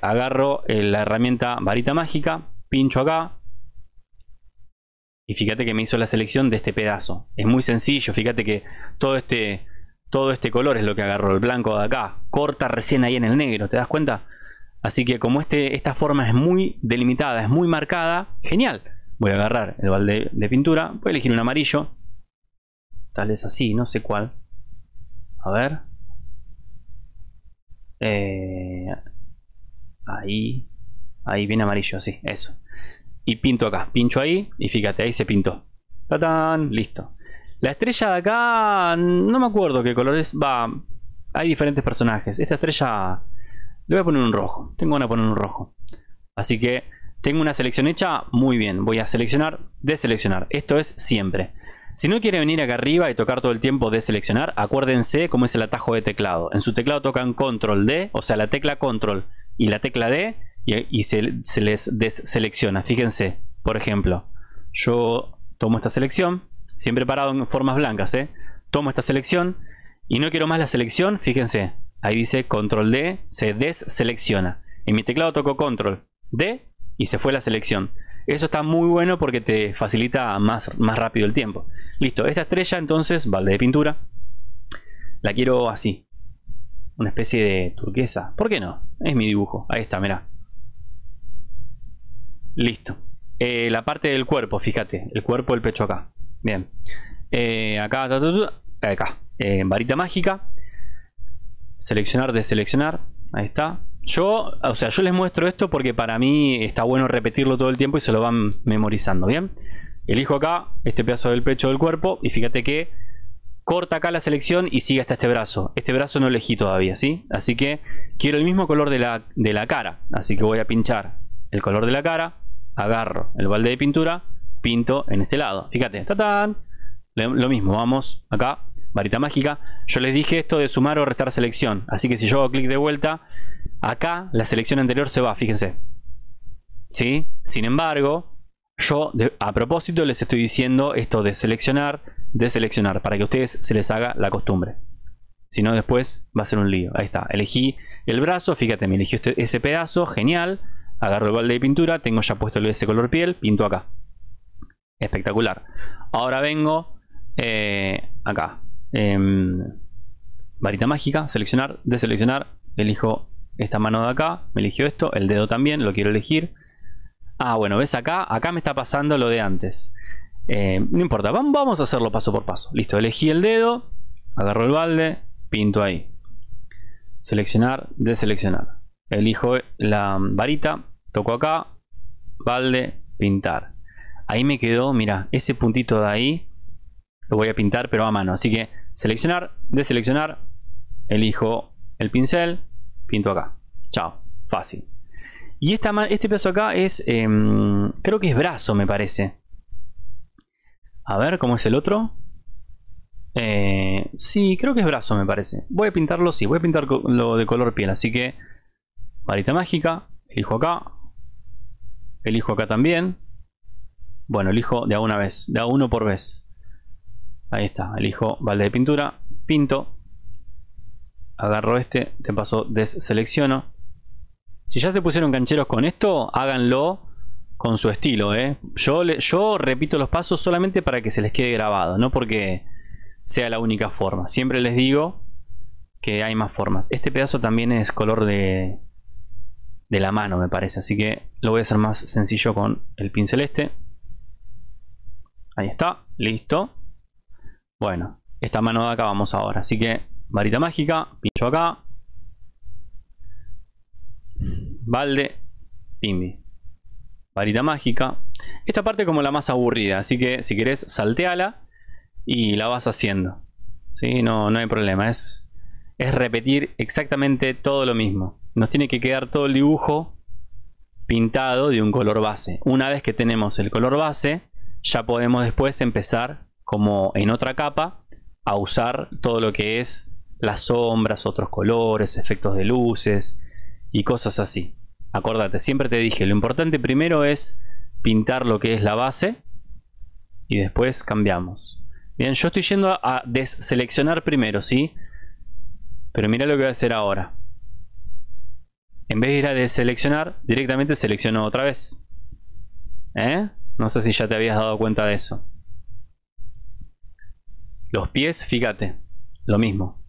Agarro la herramienta varita mágica, pincho acá. Y fíjate que me hizo la selección de este pedazo. Es muy sencillo. Fíjate que todo este color es lo que agarro. El blanco de acá. Corta recién ahí en el negro. ¿Te das cuenta? Así que como esta forma es muy delimitada, es muy marcada. Genial. Voy a agarrar el balde de pintura. Voy a elegir un amarillo. Tal vez así, no sé cuál. A ver. Ahí. Ahí viene amarillo, así, eso. Y pinto acá. Pincho ahí y fíjate, ahí se pintó. ¡Tatán! Listo. La estrella de acá, no me acuerdo qué color es. Va, hay diferentes personajes. Esta estrella le voy a poner un rojo. Tengo ganas de poner un rojo. Así que tengo una selección hecha, muy bien. Voy a seleccionar, deseleccionar. Esto es siempre. Si no quiere venir acá arriba y tocar todo el tiempo de seleccionar, acuérdense cómo es el atajo de teclado. En su teclado tocan control D, o sea la tecla control y la tecla D, y se les deselecciona. Fíjense, por ejemplo, yo tomo esta selección, siempre parado en formas blancas, tomo esta selección y no quiero más la selección. Fíjense, ahí dice control D, se deselecciona. En mi teclado toco control D y se fue la selección. Eso está muy bueno porque te facilita más rápido el tiempo. Listo, esta estrella entonces, balde de pintura, la quiero así, una especie de turquesa. ¿Por qué no? Es mi dibujo, ahí está, mirá. Listo. La parte del cuerpo, fíjate, el cuerpo, el pecho acá. Bien, acá, acá, varita mágica, seleccionar, deseleccionar, ahí está. Yo les muestro esto porque para mí está bueno repetirlo todo el tiempo y se lo van memorizando, ¿bien? Elijo acá este pedazo del pecho del cuerpo y fíjate que corta acá la selección y sigue hasta este brazo. Este brazo no elegí todavía, ¿sí? Así que quiero el mismo color de la cara, así que voy a pinchar el color de la cara, agarro el balde de pintura, pinto en este lado. Fíjate, ¡tatán! Lo mismo, vamos acá, varita mágica. Yo les dije esto de sumar o restar selección, así que si yo hago clic de vuelta, acá la selección anterior se va, fíjense, ¿sí? Sin embargo, yo a propósito les estoy diciendo esto de seleccionar, deseleccionar, para que a ustedes se les haga la costumbre. Si no, después va a ser un lío. Ahí está, elegí el brazo, fíjate, me eligió ese pedazo, genial. Agarro el balde de pintura, tengo ya puesto ese color piel, pinto acá. Espectacular. Ahora vengo acá, varita mágica, seleccionar, deseleccionar, elijo esta mano de acá, me eligió esto, el dedo también, lo quiero elegir. Ah, bueno, ves acá, acá me está pasando lo de antes. No importa, vamos a hacerlo paso por paso. Listo, elegí el dedo, agarro el balde, pinto ahí. Seleccionar, deseleccionar. Elijo la varita, toco acá, balde, pintar. Ahí me quedó, mira, ese puntito de ahí lo voy a pintar pero a mano. Así que seleccionar, deseleccionar, elijo el pincel, pinto acá. Chao, fácil. Y este pedazo acá es, creo que es brazo, me parece. A ver, ¿cómo es el otro? Sí, creo que es brazo, me parece. Voy a pintarlo, sí, voy a pintarlo de color piel. Así que, varita mágica, elijo acá también. Bueno, elijo de a una vez, de a uno por vez. Ahí está, elijo balde de pintura, pinto. Agarro este, te paso, deselecciono. Si ya se pusieron cancheros con esto, háganlo con su estilo, ¿eh? Yo repito los pasos solamente para que se les quede grabado, no porque sea la única forma. Siempre les digo que hay más formas. Este pedazo también es color de la mano, me parece. Así que lo voy a hacer más sencillo con el pincel este. Ahí está, listo. Bueno, esta mano de acá vamos ahora. Así que varita mágica, pincho acá, balde, pimbi, varita mágica. Esta parte es como la más aburrida, así que si querés salteala y la vas haciendo, ¿sí? No hay problema, es repetir exactamente todo lo mismo. Nos tiene que quedar todo el dibujo pintado de un color base. Una vez que tenemos el color base, ya podemos después empezar, como en otra capa, a usar todo lo que es las sombras, otros colores, efectos de luces y cosas así. Acordate, siempre te dije, lo importante primero es pintar lo que es la base y después cambiamos. Bien, yo estoy yendo a deseleccionar primero, ¿sí? Pero mirá lo que voy a hacer ahora. En vez de ir a deseleccionar, directamente selecciono otra vez. No sé si ya te habías dado cuenta de eso. Los pies, fíjate, lo mismo.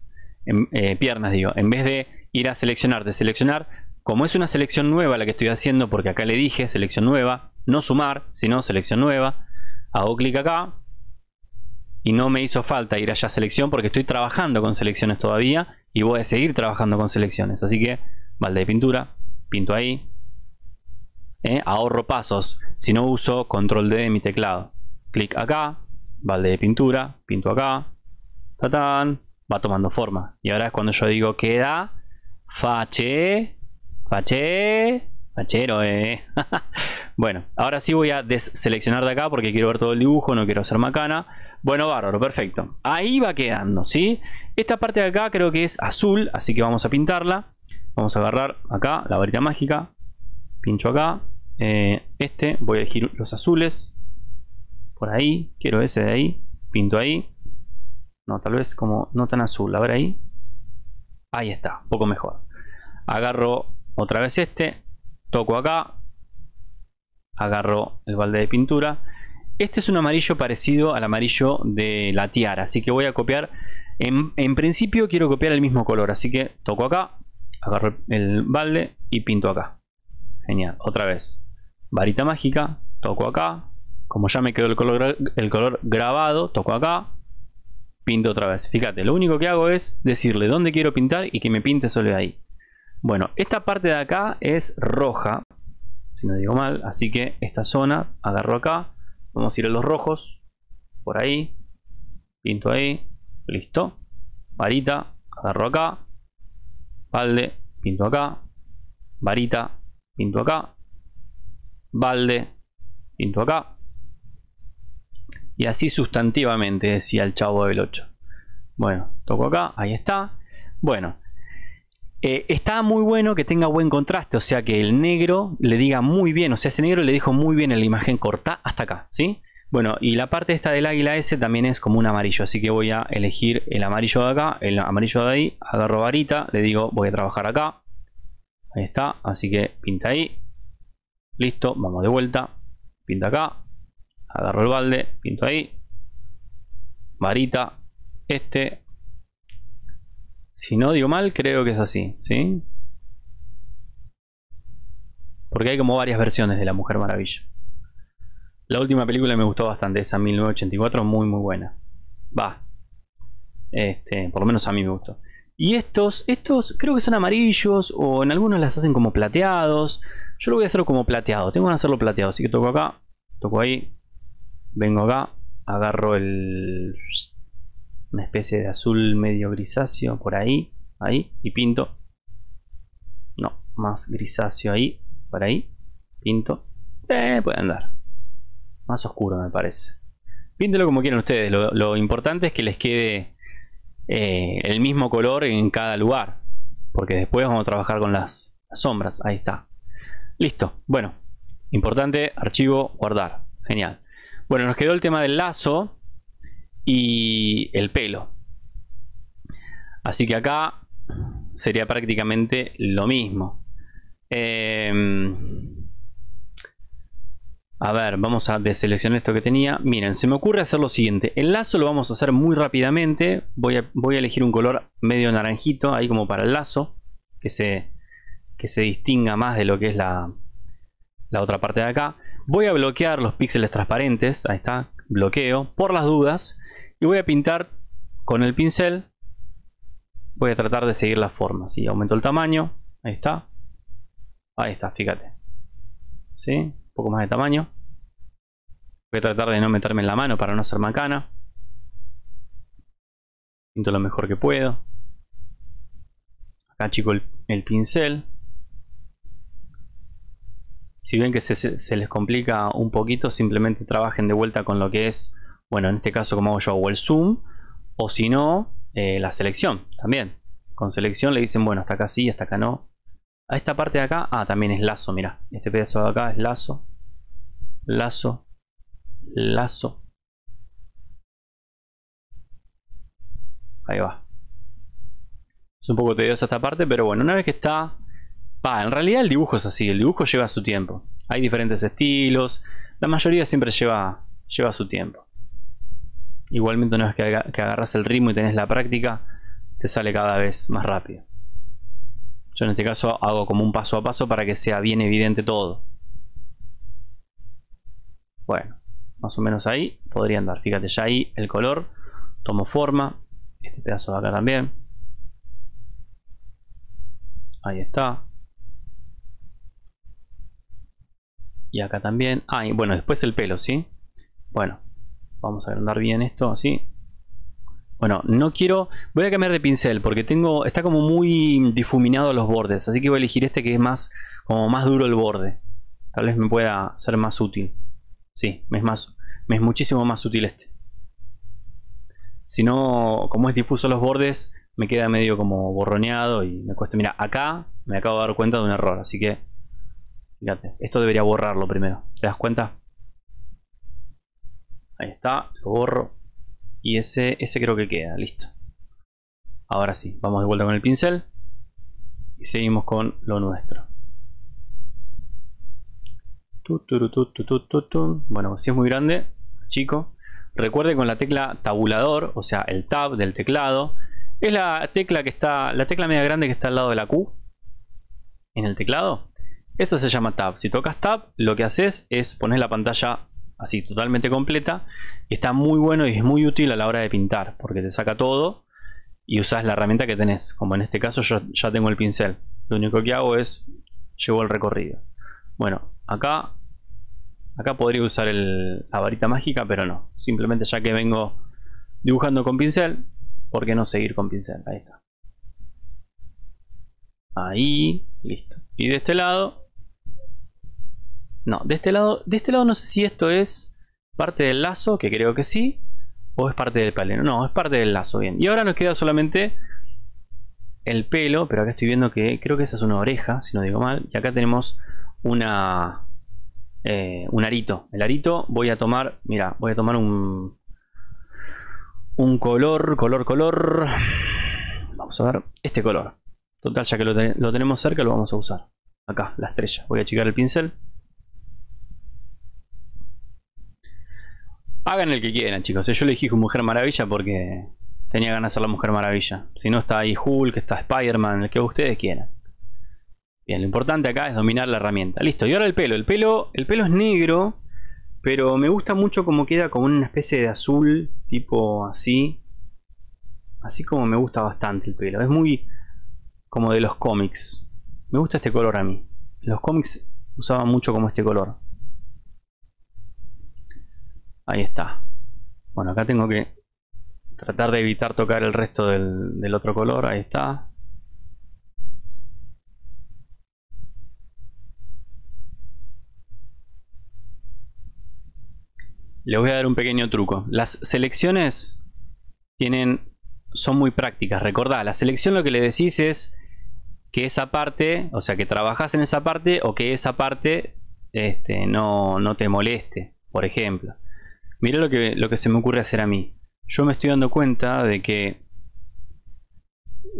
Piernas, digo. En vez de ir a seleccionar, deseleccionar, como es una selección nueva la que estoy haciendo, porque acá le dije selección nueva, no sumar, sino selección nueva, hago clic acá y no me hizo falta ir allá a selección porque estoy trabajando con selecciones todavía y voy a seguir trabajando con selecciones. Así que, balde de pintura, pinto ahí. Ahorro pasos si no uso control D de mi teclado. Clic acá, balde de pintura, pinto acá, tatán, va tomando forma. Y ahora es cuando yo digo queda fachero, Bueno, ahora sí voy a deseleccionar de acá porque quiero ver todo el dibujo, no quiero hacer macana. Bueno, bárbaro, perfecto. Ahí va quedando, ¿sí? Esta parte de acá creo que es azul, así que vamos a pintarla. Vamos a agarrar acá la varita mágica. Pincho acá. Voy a elegir los azules. Por ahí, quiero ese de ahí. Pinto ahí. No, tal vez como no tan azul. A ver ahí. Ahí está, un poco mejor. Agarro otra vez este. Toco acá. Agarro el balde de pintura. Este es un amarillo parecido al amarillo de la tiara. Así que voy a copiar. En principio quiero copiar el mismo color. Así que toco acá. Agarro el balde y pinto acá. Genial. Otra vez. Varita mágica. Toco acá. Como ya me quedó el color grabado, toco acá. Pinto otra vez. Fíjate, lo único que hago es decirle dónde quiero pintar y que me pinte solo de ahí. Bueno, esta parte de acá es roja, si no digo mal. Así que esta zona agarro acá. Vamos a ir a los rojos. Por ahí. Pinto ahí. Listo. Varita. Agarro acá. Balde. Pinto acá. Varita. Pinto acá. Balde. Pinto acá. Y así sustantivamente, decía el Chavo del 8. Bueno, toco acá. Ahí está. Bueno. Está muy bueno que tenga buen contraste, o sea que el negro le diga muy bien, o sea ese negro le dijo muy bien en la imagen corta hasta acá, ¿sí? Bueno, y la parte esta del águila ese también es como un amarillo, así que voy a elegir el amarillo de acá, el amarillo de ahí, agarro varita, le digo voy a trabajar acá, ahí está, así que pinta ahí, listo, vamos de vuelta, pinta acá, agarro el balde, pinto ahí, varita, Si no digo mal, creo que es así, ¿sí? Porque hay como varias versiones de La Mujer Maravilla. La última película me gustó bastante, esa 1984, muy muy buena. Va. Por lo menos a mí me gustó. Y estos creo que son amarillos o en algunos las hacen como plateados. Yo lo voy a hacer como plateado, tengo que hacerlo plateado. Así que toco acá, toco ahí, vengo acá, agarro el... una especie de azul medio grisáceo por ahí, y pinto. No, más grisáceo ahí, por ahí, pinto. Puede andar. Más oscuro me parece. Píntelo como quieran ustedes, lo importante es que les quede el mismo color en cada lugar. Porque después vamos a trabajar con las sombras, ahí está. Listo, bueno, importante, archivo, guardar, genial. Bueno, nos quedó el tema del lazo y el pelo, así que acá sería prácticamente lo mismo. A ver, vamos a deseleccionar esto que tenía. Miren, se me ocurre hacer lo siguiente: el lazo lo vamos a hacer muy rápidamente. Voy a elegir un color medio naranjito ahí como para el lazo, que se distinga más de lo que es la otra parte de acá. Voy a bloquear los píxeles transparentes, ahí está, bloqueo por las dudas. Y voy a pintar con el pincel. Voy a tratar de seguir la forma. Si aumento el tamaño. Ahí está. Ahí está, fíjate. ¿Sí? Un poco más de tamaño. Voy a tratar de no meterme en la mano para no hacer macana. Pinto lo mejor que puedo. Acá achico el pincel. Si ven que se les complica un poquito, simplemente trabajen de vuelta con lo que es... Bueno, en este caso, como hago yo, o el zoom, o si no, la selección también. Con selección le dicen, bueno, hasta acá sí, hasta acá no. A esta parte de acá, también es lazo, mirá. Este pedazo de acá es lazo, lazo, lazo. Ahí va. Es un poco tediosa esta parte, pero bueno, una vez que está... en realidad el dibujo es así, el dibujo lleva su tiempo. Hay diferentes estilos, la mayoría siempre lleva su tiempo. Igualmente una vez que agarras el ritmo y tenés la práctica, te sale cada vez más rápido. Yo en este caso hago como un paso a paso para que sea bien evidente todo. Bueno, más o menos ahí podría andar. Fíjate, ya ahí el color tomó forma. Este pedazo de acá también. Ahí está. Y acá también. Y bueno, después el pelo, ¿sí? Bueno. Vamos a agrandar bien esto, así. Bueno, no quiero... Voy a cambiar de pincel porque está como muy difuminado los bordes. Así que voy a elegir este que es como más duro el borde. Tal vez me pueda ser más útil. Sí, me es muchísimo más útil este. Si no, como es difuso los bordes, me queda medio como borroneado y me cuesta. Mira, acá me acabo de dar cuenta de un error, así que fíjate, esto debería borrarlo primero. ¿Te das cuenta? Ahí está, lo borro. Y ese creo que queda, listo. Ahora sí, vamos de vuelta con el pincel y seguimos con lo nuestro. Bueno, si es muy grande, chico. Recuerde, con la tecla tabulador, o sea, el tab del teclado, es la tecla que está, la tecla media grande que está al lado de la Q en el teclado. Esa se llama tab. Si tocas tab, lo que haces es poner la pantalla así, totalmente completa. Y está muy bueno y es muy útil a la hora de pintar, porque te saca todo y usas la herramienta que tenés. Como en este caso, yo ya tengo el pincel. Lo único que hago es llevo el recorrido. Bueno, acá podría usar la varita mágica, pero no. Simplemente, ya que vengo dibujando con pincel, ¿por qué no seguir con pincel? Ahí está. Ahí, listo. Y de este lado, no, de este lado no sé si esto es parte del lazo, que creo que sí, o es parte del paleno. No, es parte del lazo, bien. Y ahora nos queda solamente el pelo, pero acá estoy viendo que creo que esa es una oreja, si no digo mal. Y acá tenemos un arito. El arito voy a tomar, mira, voy a tomar un color. Vamos a ver este color. Total, ya que lo tenemos cerca, lo vamos a usar. Acá, la estrella. Voy a achicar el pincel. Hagan el que quieran, chicos. Yo elegí Mujer Maravilla porque tenía ganas de ser la Mujer Maravilla. Si no, está ahí Hulk, está Spider-Man, el que ustedes quieran. Bien, lo importante acá es dominar la herramienta. Listo, y ahora el pelo. El pelo es negro, pero me gusta mucho como queda, como una especie de azul, tipo así. Así como me gusta bastante el pelo. Es muy como de los cómics. Me gusta este color a mí. Los cómics usaban mucho como este color. Ahí está. Bueno, acá tengo que tratar de evitar tocar el resto del otro color. Ahí está. Les voy a dar un pequeño truco. Las selecciones son muy prácticas. Recordá, la selección, lo que le decís es que esa parte, o sea, que trabajás en esa parte o que esa parte no te moleste, por ejemplo. Mirá lo que se me ocurre hacer a mí. Yo me estoy dando cuenta de que,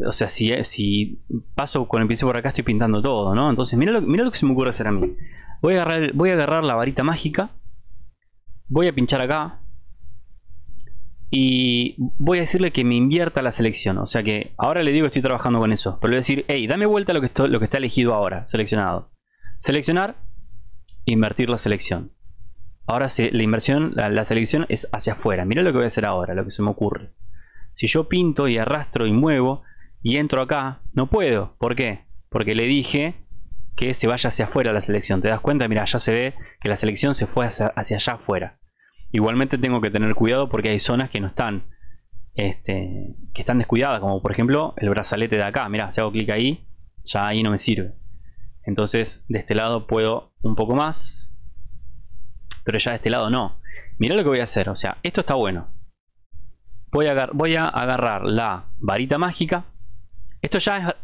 o sea, si paso con el pincel por acá, estoy pintando todo, ¿no? Entonces, mirá lo que se me ocurre hacer a mí. Voy a agarrar la varita mágica. Voy a pinchar acá y voy a decirle que me invierta la selección. O sea que ahora le digo que estoy trabajando con eso, pero le voy a decir, hey, dame vuelta lo que está elegido ahora, seleccionado. Seleccionar, invertir la selección. Ahora la inversión, la selección es hacia afuera. Mirá lo que voy a hacer ahora, lo que se me ocurre. Si yo pinto y arrastro y muevo y entro acá, no puedo. ¿Por qué? Porque le dije que se vaya hacia afuera la selección. ¿Te das cuenta? Mira, ya se ve que la selección se fue hacia allá afuera. Igualmente tengo que tener cuidado porque hay zonas que no están, que están descuidadas, como por ejemplo el brazalete de acá. Mira, si hago clic ahí, ya ahí no me sirve. Entonces de este lado puedo un poco más, pero ya de este lado no. Mirá lo que voy a hacer. O sea, esto está bueno. Voy a agarrar la varita mágica. Esto ya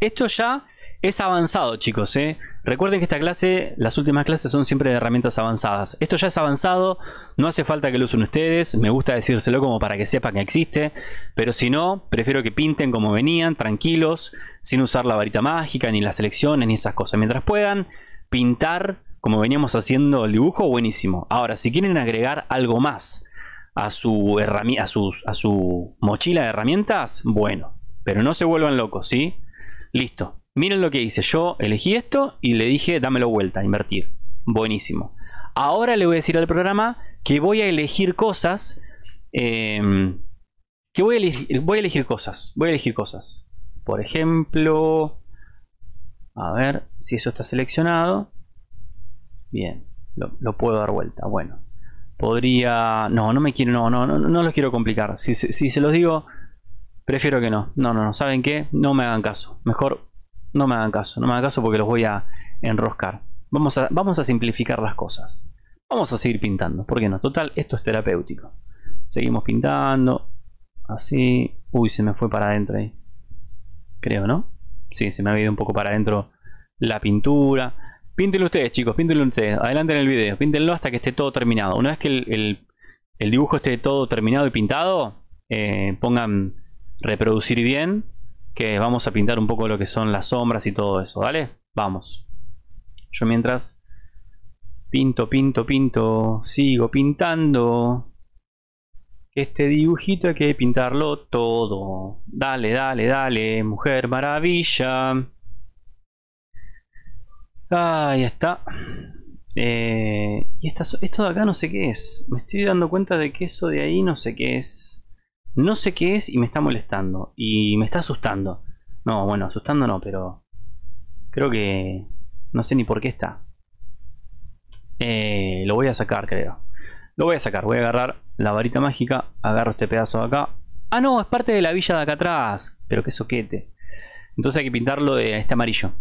es avanzado, chicos, ¿eh? Recuerden que esta clase, las últimas clases son siempre de herramientas avanzadas. Esto ya es avanzado, no hace falta que lo usen ustedes. Me gusta decírselo como para que sepan que existe. Pero si no, prefiero que pinten como venían, tranquilos, sin usar la varita mágica, ni las selecciones, ni esas cosas. Mientras puedan pintar como veníamos haciendo el dibujo, buenísimo. Ahora, si quieren agregar algo más a su mochila de herramientas, bueno. Pero no se vuelvan locos, ¿sí? Listo. Miren lo que hice, yo elegí esto y le dije dámelo vuelta, invertir. Buenísimo. Ahora le voy a decir al programa que voy a elegir cosas. Voy a elegir cosas. Por ejemplo, a ver si eso está seleccionado. Bien, lo puedo dar vuelta. Bueno, podría... No los quiero complicar. Si se los digo, prefiero que no. ¿Saben qué? No me hagan caso. Mejor... No me hagan caso porque los voy a enroscar. Vamos a simplificar las cosas. Vamos a seguir pintando. ¿Por qué no? Total, esto es terapéutico. Seguimos pintando. Así. Uy, se me fue para adentro ahí. Creo, ¿no? Sí, se me ha ido un poco para adentro la pintura. Píntenlo ustedes, chicos, píntenlo ustedes. Adelante en el video, píntenlo hasta que esté todo terminado. Una vez que el dibujo esté todo terminado y pintado, pongan reproducir bien, que vamos a pintar un poco lo que son las sombras y todo eso, ¿vale? Vamos. Yo mientras pinto, sigo pintando. Este dibujito hay que pintarlo todo. Dale, dale, dale, Mujer Maravilla. Ahí está. Y esto de acá no sé qué es. Me estoy dando cuenta de que eso de ahí no sé qué es. No sé qué es y me está molestando. Y me está asustando. No, bueno, asustando no, pero... creo que... no sé ni por qué está. Lo voy a sacar, creo. Lo voy a sacar, voy a agarrar la varita mágica. Agarro este pedazo de acá. Ah, no, es parte de la villa de acá atrás. Pero qué soquete. Entonces hay que pintarlo de este amarillo.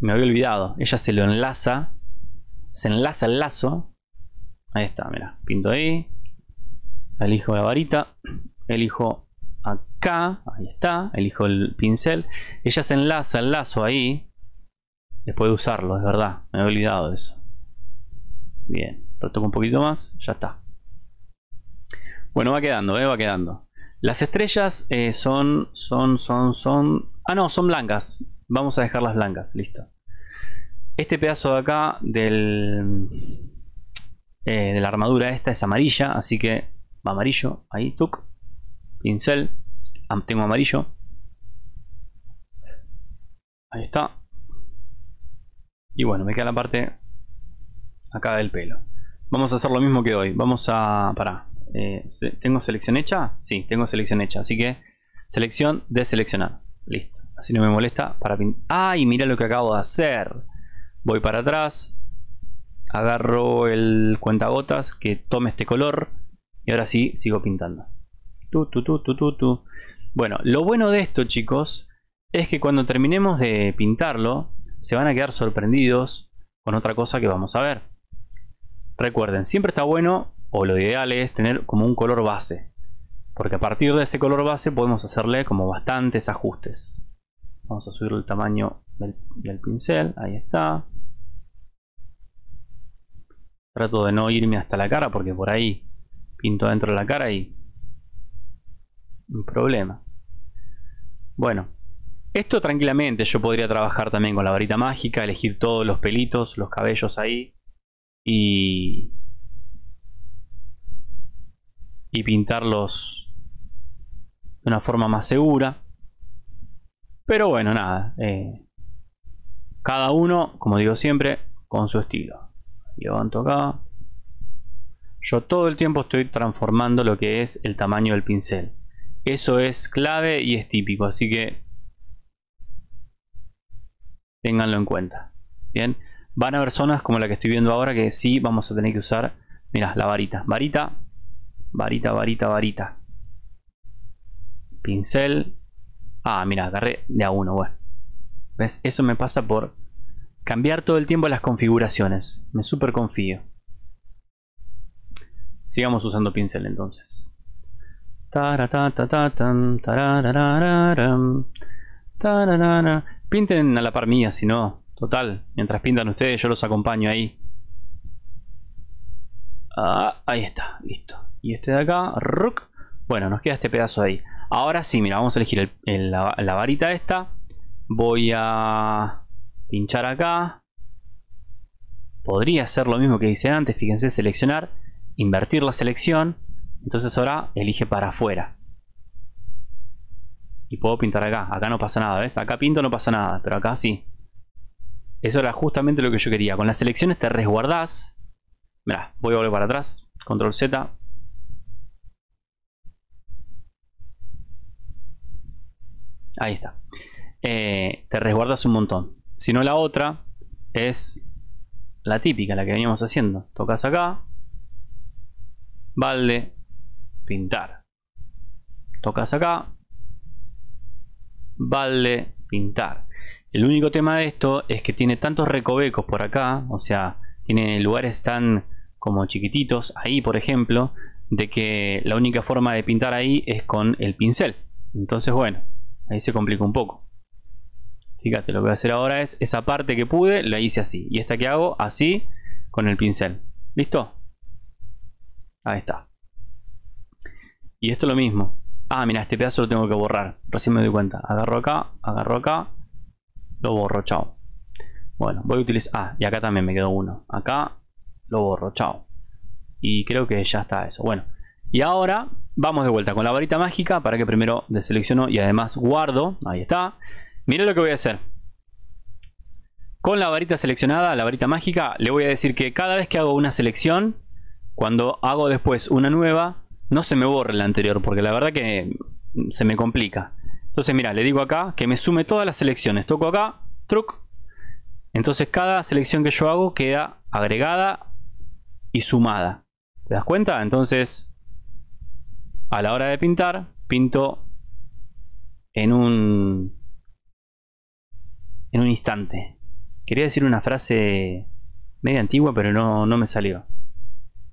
Me había olvidado. Ella se lo enlaza. Se enlaza el lazo. Ahí está, mira. Pinto ahí. Elijo la varita. Elijo acá. Ahí está. Elijo el pincel. Ella se enlaza el lazo ahí. Después de usarlo, es verdad. Me había olvidado de eso. Bien. Retoco un poquito más, ya está. Bueno, va quedando, va quedando. Las estrellas son... Ah, no, son blancas. Vamos a dejarlas blancas, listo. Este pedazo de acá de la armadura esta es amarilla, así que va amarillo. Ahí, tuc. Pincel. Tengo amarillo. Ahí está. Y bueno, me queda la parte acá del pelo. Vamos a hacer lo mismo que hoy. Vamos a... pará. ¿Tengo selección hecha? Sí, tengo selección hecha. Así que selección, deseleccionar. Listo. Así no me molesta para pintar. ¡Ay! Mirá lo que acabo de hacer. Voy para atrás. Agarro el cuentagotas que tome este color. Y ahora sí, sigo pintando. Bueno, lo bueno de esto, chicos, es que cuando terminemos de pintarlo, se van a quedar sorprendidos con otra cosa que vamos a ver. Recuerden, siempre está bueno, o lo ideal es tener como un color base, porque a partir de ese color base podemos hacerle como bastantes ajustes. Vamos a subir el tamaño del pincel, ahí está. Trato de no irme hasta la cara porque por ahí pinto dentro de la cara y... un problema. Bueno, esto tranquilamente yo podría trabajar también con la varita mágica, elegir todos los pelitos, los cabellos ahí. Y pintarlos de una forma más segura. Pero bueno, nada. Cada uno, como digo siempre, con su estilo. Levanto acá. Yo todo el tiempo estoy transformando lo que es el tamaño del pincel. Eso es clave y es típico. Así que ténganlo en cuenta. Bien. Van a haber zonas como la que estoy viendo ahora que sí vamos a tener que usar. Mirá, la varita. Varita. Pincel. Ah, mirá, agarré de a uno. Bueno. ¿Ves? Eso me pasa por cambiar todo el tiempo las configuraciones. Me super confío. Sigamos usando pincel entonces. Pinten a la par mía, si no... total, mientras pintan ustedes yo los acompaño ahí. Ah, ahí está, listo. Y este de acá, rook. Bueno, nos queda este pedazo ahí. Ahora sí, mira, vamos a elegir la varita esta. Voy a pinchar acá. Podría hacer lo mismo que hice antes, fíjense, seleccionar, invertir la selección. Entonces ahora elige para afuera. Y puedo pintar acá, acá no pasa nada, ¿ves? Acá pinto no pasa nada, pero acá sí. Eso era justamente lo que yo quería. Con las selecciones te resguardás. Mirá, voy a volver para atrás. Control Z. Ahí está. Te resguardás un montón. Si no, la otra es la típica, la que veníamos haciendo. Tocas acá. Balde. Pintar. Tocas acá. Balde. Pintar. El único tema de esto es que tiene tantos recovecos por acá, o sea, tiene lugares tan como chiquititos, ahí por ejemplo, de que la única forma de pintar ahí es con el pincel. Entonces bueno, ahí se complica un poco. Fíjate, lo que voy a hacer ahora es esa parte que pude, la hice así, y esta que hago así con el pincel. ¿Listo? Ahí está. Y esto es lo mismo. Ah, mira, este pedazo lo tengo que borrar. Recién me doy cuenta. Agarro acá, lo borro, chao. Bueno, voy a utilizar... Ah, y acá también me quedó uno. Acá lo borro, chao. Y creo que ya está eso. Bueno, y ahora vamos de vuelta con la varita mágica. Para que primero deselecciono y además guardo. Ahí está. Mirá lo que voy a hacer. Con la varita seleccionada, la varita mágica, le voy a decir que cada vez que hago una selección, cuando hago después una nueva, no se me borre la anterior, porque la verdad que se me complica. Entonces mira, le digo acá que me sume todas las selecciones. Toco acá, truc. Entonces cada selección que yo hago queda agregada y sumada. ¿Te das cuenta? Entonces, a la hora de pintar, pinto en un instante. Quería decir una frase media antigua, pero no me salió.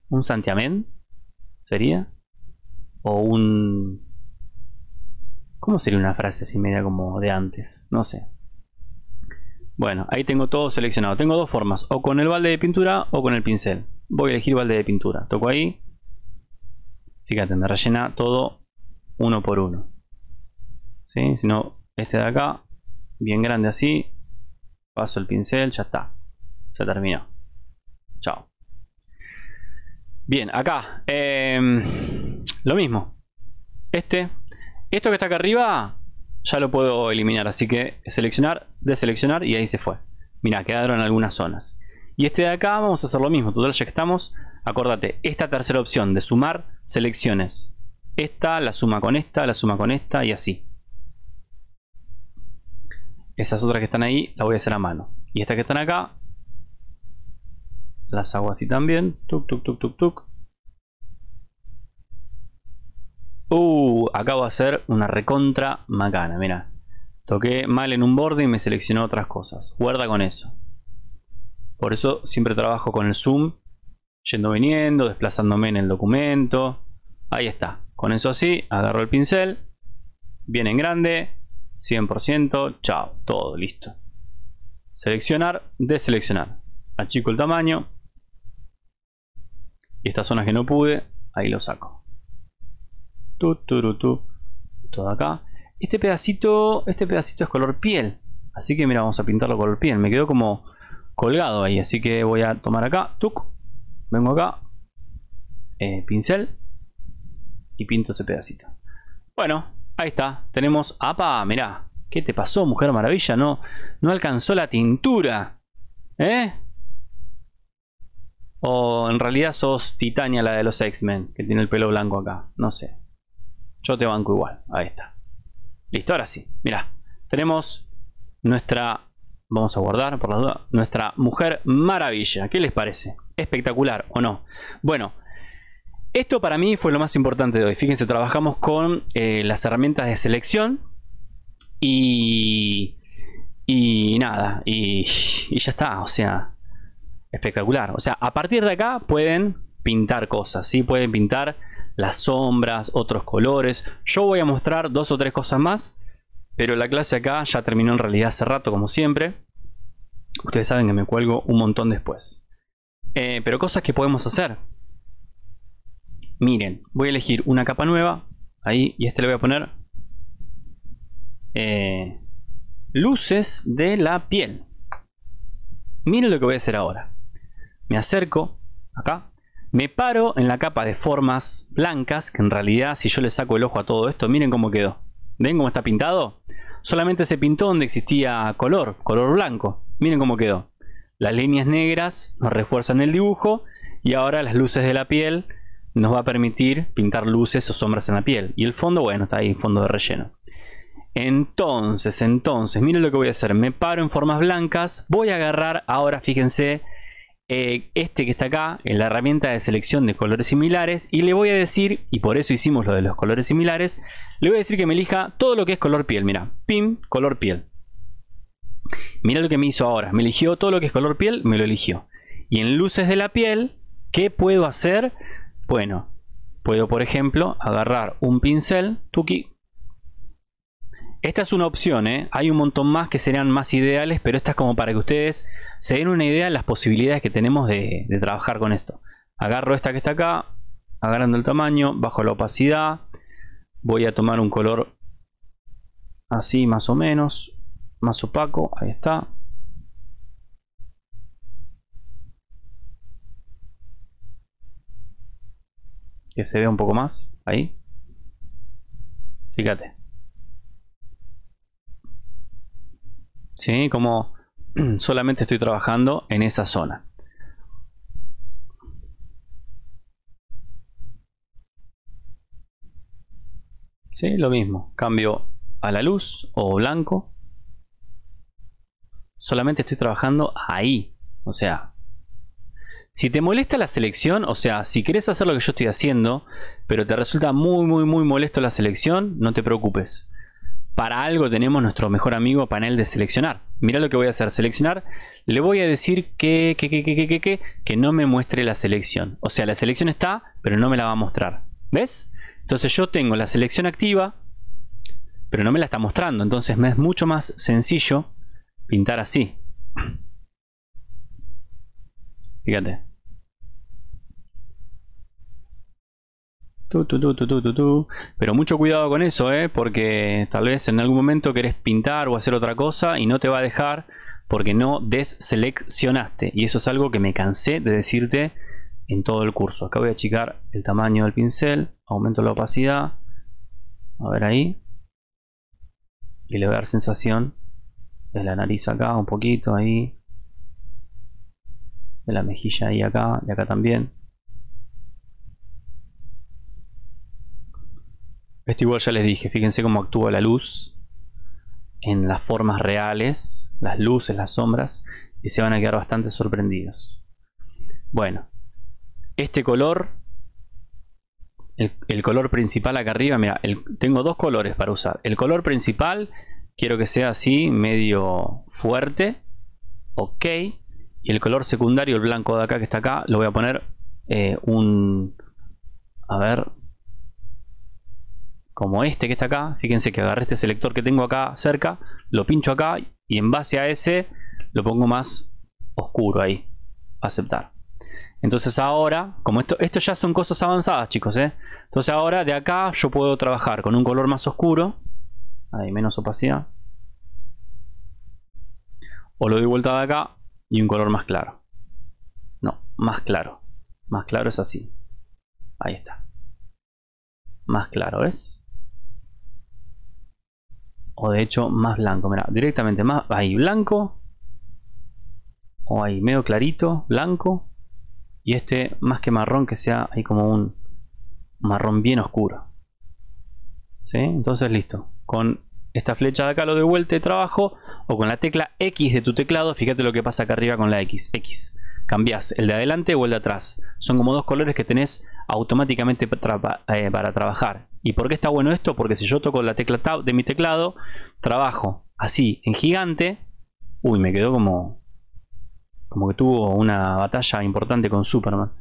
¿Un santiamén sería? O un... ¿Cómo sería una frase así media como de antes? No sé. Bueno, ahí tengo todo seleccionado. Tengo dos formas, o con el balde de pintura o con el pincel. Voy a elegir balde de pintura. Toco ahí. Fíjate, me rellena todo uno por uno. ¿Sí? Si no, este de acá, bien grande así, paso el pincel, ya está, se terminó, chao. Bien, acá lo mismo, esto que está acá arriba ya lo puedo eliminar, así que seleccionar, deseleccionar y ahí se fue. Mirá, quedaron algunas zonas, y este de acá vamos a hacer lo mismo. Total, ya que estamos, acordate, esta tercera opción de sumar selecciones, esta la suma con esta, la suma con esta y así. Esas otras que están ahí las voy a hacer a mano. Y estas que están acá las hago así también. Tuk, tuk, tuk, tuk, tuk. Acá voy a hacer una recontra macana. Mira, toqué mal en un borde y me seleccionó otras cosas. Guarda con eso. Por eso siempre trabajo con el zoom. Yendo, viniendo, desplazándome en el documento. Ahí está. Con eso así, agarro el pincel. Bien en grande. 100%, chao, todo listo. Seleccionar, deseleccionar. Achico el tamaño. Y estas zonas que no pude, ahí lo saco. Todo acá. Este pedacito es color piel. Así que mira, vamos a pintarlo color piel. Me quedó como colgado ahí. Así que voy a tomar acá. Tuc. Vengo acá. Pincel. Y pinto ese pedacito. Bueno. Ahí está, tenemos... ¡Apa! Mirá, ¿qué te pasó, Mujer Maravilla? No alcanzó la tintura. ¿Eh? O en realidad sos Titania, la de los X-Men, que tiene el pelo blanco acá. No sé. Yo te banco igual. Ahí está. Listo, ahora sí. Mirá, tenemos nuestra... Vamos a guardar, por las dudas. Nuestra Mujer Maravilla. ¿Qué les parece? ¿Espectacular o no? Bueno... Esto para mí fue lo más importante de hoy. Fíjense, trabajamos con las herramientas de selección y nada, y ya está, o sea, espectacular. O sea, a partir de acá pueden pintar cosas, ¿sí? Pueden pintar las sombras, otros colores. Yo voy a mostrar 2 o 3 cosas más, pero la clase acá ya terminó en realidad hace rato, como siempre. Ustedes saben que me cuelgo un montón después. Pero cosas que podemos hacer. Miren, voy a elegir una capa nueva. Ahí, y este le voy a poner luces de la piel. Miren lo que voy a hacer ahora. Me acerco acá. Me paro en la capa de formas blancas. Que en realidad, si yo le saco el ojo a todo esto, miren cómo quedó. ¿Ven cómo está pintado? Solamente se pintó donde existía color blanco. Miren cómo quedó. Las líneas negras nos refuerzan el dibujo. Y ahora las luces de la piel nos va a permitir pintar luces o sombras en la piel. Y el fondo, bueno, está ahí, fondo de relleno. Entonces, miren lo que voy a hacer. Me paro en formas blancas. Voy a agarrar ahora, fíjense, este que está acá, en la herramienta de selección de colores similares. Y le voy a decir, y por eso hicimos lo de los colores similares, le voy a decir que me elija todo lo que es color piel. Mira, pim, color piel. Mira lo que me hizo ahora. Me eligió todo lo que es color piel, me lo eligió. Y en luces de la piel, ¿qué puedo hacer? Bueno, Puedo, por ejemplo, agarrar un pincel, tuki. Esta es una opción, ¿eh? Hay un montón más que serían más ideales, pero esta es como para que ustedes se den una idea de las posibilidades que tenemos de trabajar con esto. Agarro esta que está acá, agarrando el tamaño, bajo la opacidad. Voy a tomar un color así más o menos, más opaco, ahí está. Que se vea un poco más, ahí. Fíjate. ¿Sí? Como solamente estoy trabajando en esa zona. ¿Sí? Lo mismo. Cambio a la luz o blanco. Solamente estoy trabajando ahí. O sea, si te molesta la selección, o sea, si querés hacer lo que yo estoy haciendo, pero te resulta muy molesto la selección, no te preocupes. Para algo tenemos nuestro mejor amigo panel de seleccionar. Mirá lo que voy a hacer, seleccionar. Le voy a decir que no me muestre la selección. O sea, la selección está, pero no me la va a mostrar. ¿Ves? Entonces yo tengo la selección activa, pero no me la está mostrando. Entonces me es mucho más sencillo pintar así. Fíjate. Pero mucho cuidado con eso, porque tal vez en algún momento querés pintar o hacer otra cosa y no te va a dejar porque no deseleccionaste. Y eso es algo que me cansé de decirte en todo el curso. Acá voy a achicar el tamaño del pincel, aumento la opacidad, a ver ahí, y le voy a dar sensación de la nariz acá un poquito, ahí de la mejilla, ahí acá, de acá también. Esto igual ya les dije, fíjense cómo actúa la luz en las formas reales, las luces, las sombras, y se van a quedar bastante sorprendidos. Bueno, este color, el color principal acá arriba, mira, tengo dos colores para usar. El color principal quiero que sea así, medio fuerte, ok. Y el color secundario, el blanco de acá que está acá, lo voy a poner a ver, como este que está acá. Fíjense que agarré este selector que tengo acá cerca, lo pincho acá y en base a ese lo pongo más oscuro ahí. Aceptar. Entonces ahora, como esto ya son cosas avanzadas, chicos, entonces ahora de acá yo puedo trabajar con un color más oscuro, ahí menos opacidad, o lo doy vuelta de acá y un color más claro. No, más claro. Más claro es así. Ahí está. Más claro, ¿ves? O de hecho, más blanco. Mira, directamente más. Ahí blanco. O ahí medio clarito, blanco. Y este más que marrón, que sea ahí como un marrón bien oscuro. ¿Sí? Entonces listo. Con esta flecha de acá lo de vuelta de trabajo, o con la tecla X de tu teclado. Fíjate lo que pasa acá arriba con la X. X. Cambiás el de adelante o el de atrás. Son como dos colores que tenés automáticamente para trabajar. ¿Y por qué está bueno esto? Porque si yo toco la tecla Tab de mi teclado, trabajo así en gigante. Uy, me quedó como que tuvo una batalla importante con Superman.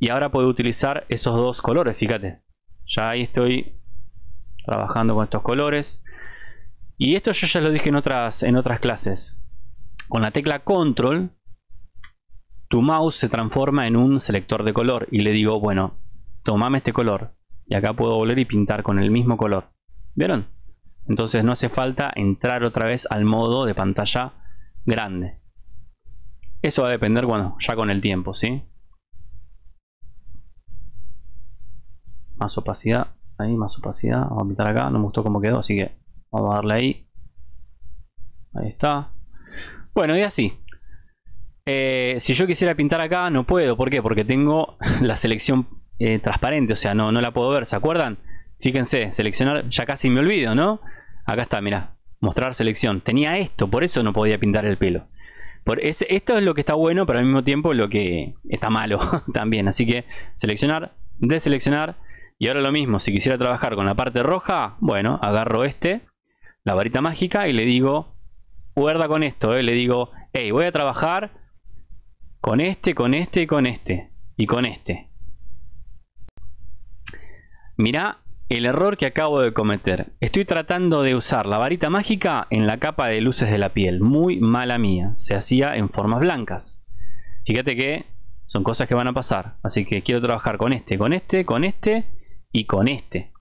Y ahora puedo utilizar esos dos colores, fíjate. Ya ahí estoy trabajando con estos colores. Y esto yo ya lo dije en otras clases. Con la tecla Control, tu mouse se transforma en un selector de color. Y le digo, bueno, tomame este color. Y acá puedo volver y pintar con el mismo color. ¿Vieron? Entonces no hace falta entrar otra vez al modo de pantalla grande. Eso va a depender, bueno, ya con el tiempo, ¿sí? Más opacidad. Ahí, más opacidad. Vamos a pintar acá. No me gustó cómo quedó, así que vamos a darle ahí. Ahí está. Bueno, y así. Si yo quisiera pintar acá, no puedo. ¿Por qué? Porque tengo la selección transparente. O sea, no la puedo ver. ¿Se acuerdan? Fíjense, seleccionar. Ya casi me olvido, ¿no? Acá está, mirá. Mostrar selección. Tenía esto. Por eso no podía pintar el pelo. Esto es lo que está bueno, pero al mismo tiempo lo que está malo también. Así que seleccionar, deseleccionar. Y ahora lo mismo, si quisiera trabajar con la parte roja, bueno, agarro la varita mágica y le digo, guarda con esto, le digo, hey, voy a trabajar con este y con este. Mirá el error que acabo de cometer. Estoy tratando de usar la varita mágica en la capa de luces de la piel. Muy mala mía. Se hacía en formas blancas. Fíjate que son cosas que van a pasar. Así que quiero trabajar con este, con este, con este y con este.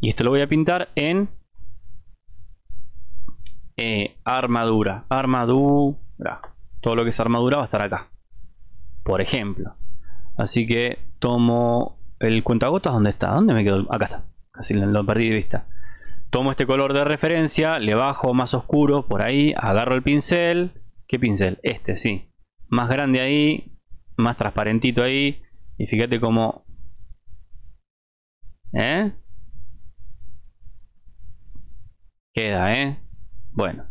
Y esto lo voy a pintar en armadura. Todo lo que es armadura va a estar acá, por ejemplo. Así que tomo el cuentagotas. ¿Dónde está? ¿Dónde me quedó? Acá está. Casi lo perdí de vista. Tomo este color de referencia, le bajo más oscuro por ahí, agarro el pincel. ¿Qué pincel? Este, sí. Más grande ahí, más transparentito ahí. Y fíjate cómo... Queda, Bueno.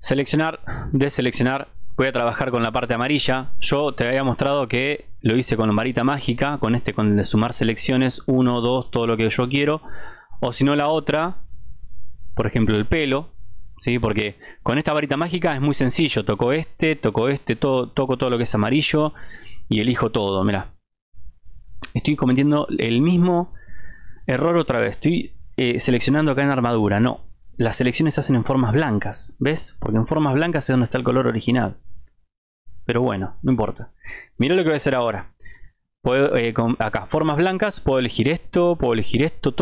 Seleccionar, deseleccionar. Voy a trabajar con la parte amarilla. Yo te había mostrado que lo hice con varita mágica. Con este, con el de sumar selecciones. 1, 2, todo lo que yo quiero. O si no la otra. Por ejemplo el pelo. ¿Sí? Porque con esta varita mágica es muy sencillo. Toco este, toco todo lo que es amarillo. Y elijo todo, mirá. Estoy cometiendo el mismo error otra vez. Estoy seleccionando acá en armadura. No. Las selecciones se hacen en formas blancas, ¿ves? Porque en formas blancas es donde está el color original. Pero bueno, no importa. Mirá lo que voy a hacer ahora. Puedo, acá, formas blancas, puedo elegir esto, todo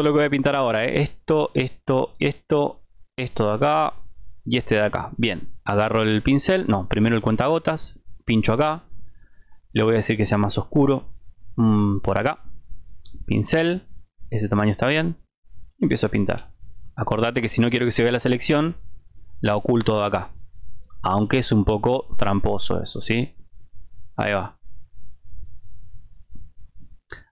lo que voy a pintar ahora. Esto, esto, esto, esto de acá y este de acá. Bien, agarro el pincel, no, primero el cuentagotas, pincho acá. Le voy a decir que sea más oscuro. Por acá. Pincel, ese tamaño está bien. Y empiezo a pintar. Acordate que si no quiero que se vea la selección, la oculto de acá. Aunque es un poco tramposo eso, ¿sí? Ahí va.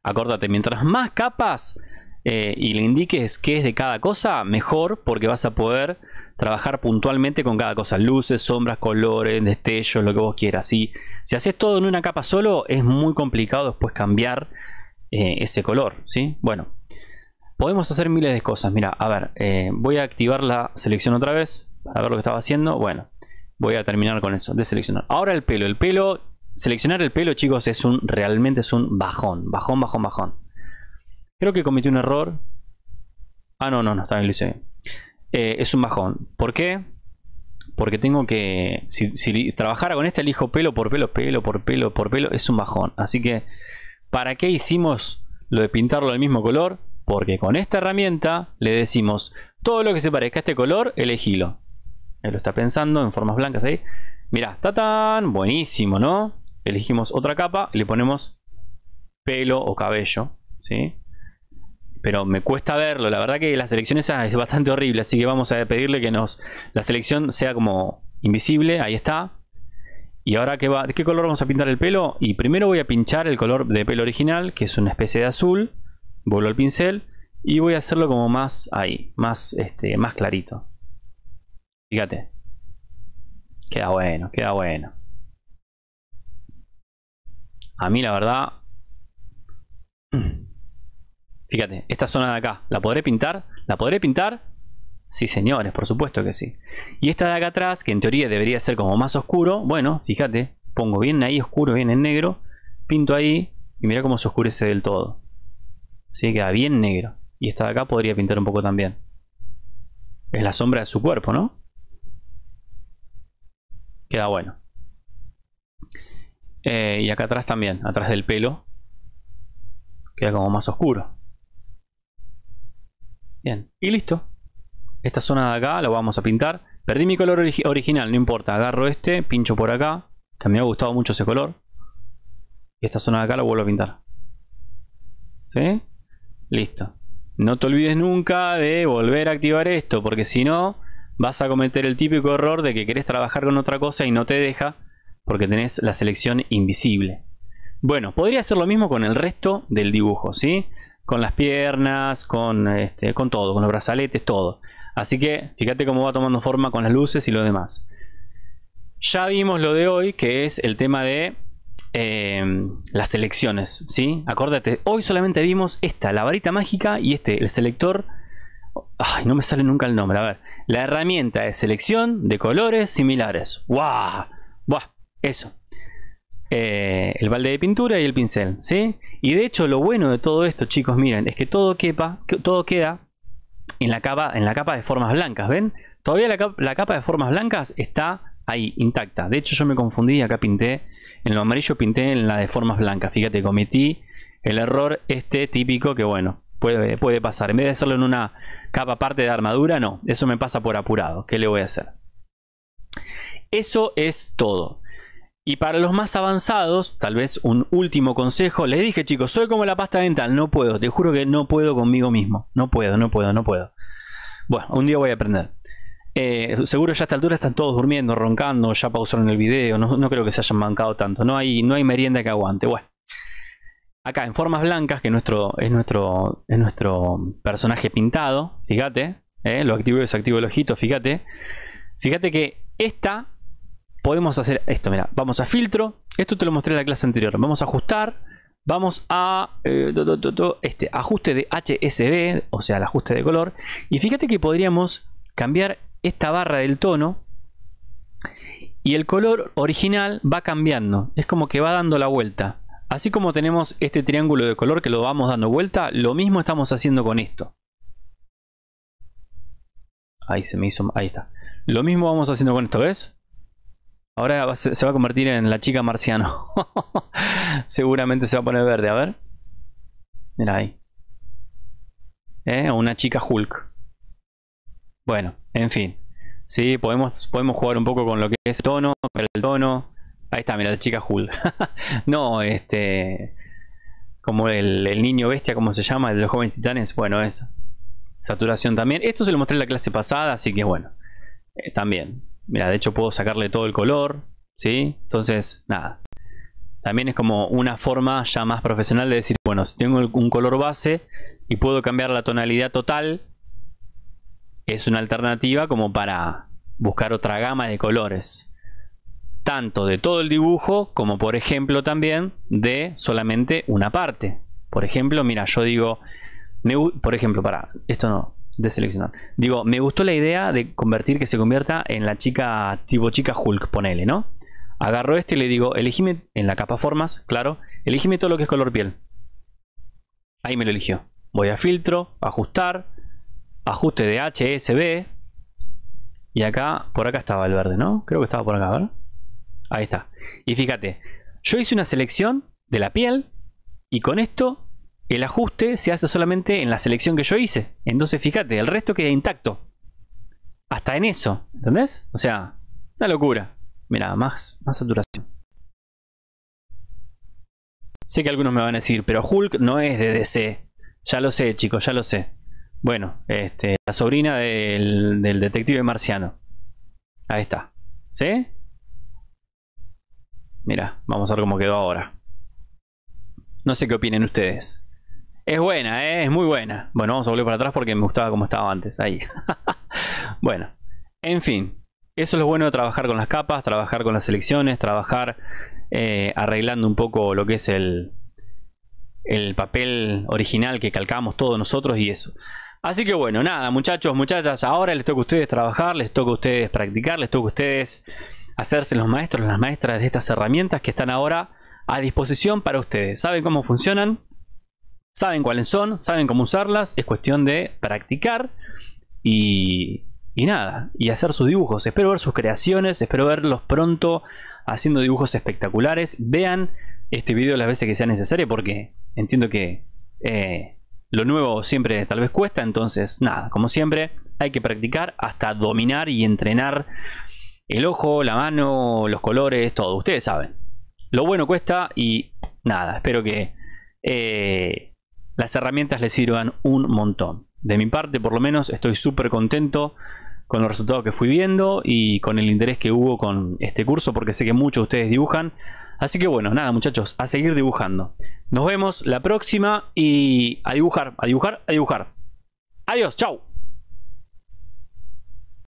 Acordate, mientras más capas y le indiques qué es de cada cosa, mejor, porque vas a poder trabajar puntualmente con cada cosa. Luces, sombras, colores, destellos, lo que vos quieras, ¿sí? Si haces todo en una capa solo, es muy complicado después cambiar ese color, ¿sí? Bueno. Podemos hacer miles de cosas. Mira, a ver, voy a activar la selección otra vez para ver lo que estaba haciendo. Bueno, voy a terminar con eso, deseleccionar. Ahora el pelo, seleccionar el pelo, chicos, es un, realmente es un bajón. Creo que cometí un error. Ah, no, no, no, está bien, lo hice bien. Es un bajón. ¿Por qué? Porque tengo que, si trabajara con este, elijo pelo por pelo, pelo por pelo, es un bajón. Así que, ¿para qué hicimos lo de pintarlo del mismo color? Porque con esta herramienta le decimos todo lo que se parezca a este color, elegilo. Él lo está pensando en formas blancas ahí. Mirá, ¡tatán! Buenísimo, ¿no? Elegimos otra capa y le ponemos pelo o cabello, ¿sí? Pero me cuesta verlo. La verdad que la selección esa es bastante horrible. Así que vamos a pedirle que la selección sea como invisible. Ahí está. Y ahora, ¿qué color vamos a pintar el pelo? Y primero voy a pinchar el color de pelo original, que es una especie de azul. Vuelvo al pincel y voy a hacerlo como más ahí, más clarito. Fíjate. Queda bueno, queda bueno. A mí la verdad... Fíjate, esta zona de acá, ¿la podré pintar? ¿La podré pintar? Sí, señores, por supuesto que sí. Y esta de acá atrás, que en teoría debería ser como más oscuro, bueno, fíjate, pongo bien ahí oscuro, bien en negro, pinto ahí y mirá cómo se oscurece del todo. Sí, queda bien negro. Y esta de acá podría pintar un poco también. Es la sombra de su cuerpo, ¿no? Queda bueno. Y acá atrás también, atrás del pelo. Queda como más oscuro. Bien, y listo. Esta zona de acá la vamos a pintar. Perdí mi color original, no importa. Agarro este, pincho por acá. Que me ha gustado mucho ese color. Y esta zona de acá la vuelvo a pintar. ¿Sí? Listo. No te olvides nunca de volver a activar esto, porque si no vas a cometer el típico error de que querés trabajar con otra cosa y no te deja porque tenés la selección invisible. Bueno, podría hacer lo mismo con el resto del dibujo, ¿sí? Con las piernas, con todo, con los brazaletes, todo. Así que fíjate cómo va tomando forma con las luces y lo demás. Ya vimos lo de hoy, que es el tema de... las selecciones, ¿sí? Acordate, hoy solamente vimos esta, la varita mágica, y el selector. Ay, no me sale nunca el nombre. A ver, la herramienta de selección de colores similares. ¡Wow! Eso. el balde de pintura y el pincel, ¿sí? Y de hecho lo bueno de todo esto, chicos, miren, es que todo queda en la capa de formas blancas, ¿ven? Todavía la capa de formas blancas está ahí, intacta. De hecho yo me confundí, acá pinté, en lo amarillo pinté en la de formas blancas. Fíjate, cometí el error este típico que, bueno, puede pasar. En vez de hacerlo en una capa aparte de armadura, no. Eso me pasa por apurado. ¿Qué le voy a hacer? Eso es todo. Y para los más avanzados, tal vez un último consejo. Les dije, chicos, soy como la pasta dental. No puedo, te juro que no puedo conmigo mismo. No puedo. Bueno, un día voy a aprender. Seguro ya a esta altura están todos durmiendo, roncando, ya pausaron el video. No creo que se hayan bancado tanto. No hay merienda que aguante. Bueno. Acá en formas blancas, que es nuestro personaje pintado, fíjate, lo activo y desactivo el ojito, fíjate que esta, podemos hacer esto, mira, vamos a filtro, esto te lo mostré en la clase anterior, vamos a ajustar, vamos a este ajuste de HSB, o sea el ajuste de color, y fíjate que podríamos cambiar esta barra del tono y el color original va cambiando, es como que va dando la vuelta. Así como tenemos este triángulo de color que lo vamos dando vuelta, lo mismo estamos haciendo con esto. Ahí se me hizo, ahí está. Lo mismo vamos haciendo con esto, ¿ves? Ahora se va a convertir en la chica Marciano. Seguramente se va a poner verde, a ver. Mira ahí. Una chica Hulk. Bueno, en fin. Sí, podemos jugar un poco con lo que es tono, el tono. Ahí está, mira, la chica Hulk. No, como el niño bestia, ¿cómo se llama? El de los jóvenes titanes. Bueno, esa. Saturación también. Esto se lo mostré en la clase pasada, así que bueno. También. Mira, de hecho puedo sacarle todo el color, ¿sí? Entonces, nada. También es como una forma ya más profesional de decir, bueno, si tengo un color base y puedo cambiar la tonalidad total, es una alternativa como para buscar otra gama de colores. Tanto de todo el dibujo como por ejemplo también de solamente una parte. Por ejemplo, mira, yo digo, digo, me gustó la idea de que se convierta en la chica, tipo chica Hulk, ponele, ¿no? Agarro este y le digo, elegime, en la capa formas, claro, elegime todo lo que es color piel. Ahí me lo eligió. Voy a filtro, ajustar, ajuste de HSB. Y acá, por acá estaba el verde, ¿no? Creo que estaba por acá, ¿verdad? Ahí está. Y fíjate, yo hice una selección de la piel y con esto el ajuste se hace solamente en la selección que yo hice. Entonces fíjate, el resto queda intacto. Hasta en eso, ¿entendés? O sea, una locura. Mirá, más saturación. Sé que algunos me van a decir, pero Hulk no es de DC. Ya lo sé, chicos, ya lo sé. Bueno, la sobrina del detective marciano. Ahí está. ¿Sí? Mira, vamos a ver cómo quedó ahora. No sé qué opinen ustedes. Es buena, es muy buena. Bueno, vamos a volver para atrás porque me gustaba como estaba antes. Ahí. Bueno, en fin. Eso es lo bueno de trabajar con las capas, trabajar con las selecciones, trabajar arreglando un poco lo que es el papel original que calcamos todos nosotros y eso. Así que bueno, nada, muchachos, muchachas. Ahora les toca a ustedes trabajar, les toca a ustedes practicar, les toca a ustedes hacerse los maestros, las maestras de estas herramientas que están ahora a disposición para ustedes. Saben cómo funcionan, saben cuáles son, saben cómo usarlas. Es cuestión de practicar y nada, y hacer sus dibujos. Espero ver sus creaciones, espero verlos pronto haciendo dibujos espectaculares. Vean este video las veces que sea necesario porque entiendo que lo nuevo siempre tal vez cuesta. Entonces nada, como siempre hay que practicar hasta dominar y entrenar el ojo, la mano, los colores, todo. Ustedes saben. Lo bueno cuesta y nada. Espero que las herramientas les sirvan un montón. De mi parte, por lo menos, estoy súper contento con los resultados que fui viendo y con el interés que hubo con este curso porque sé que muchos de ustedes dibujan. Así que bueno, nada muchachos, a seguir dibujando. Nos vemos la próxima y a dibujar, a dibujar, a dibujar. Adiós, chau.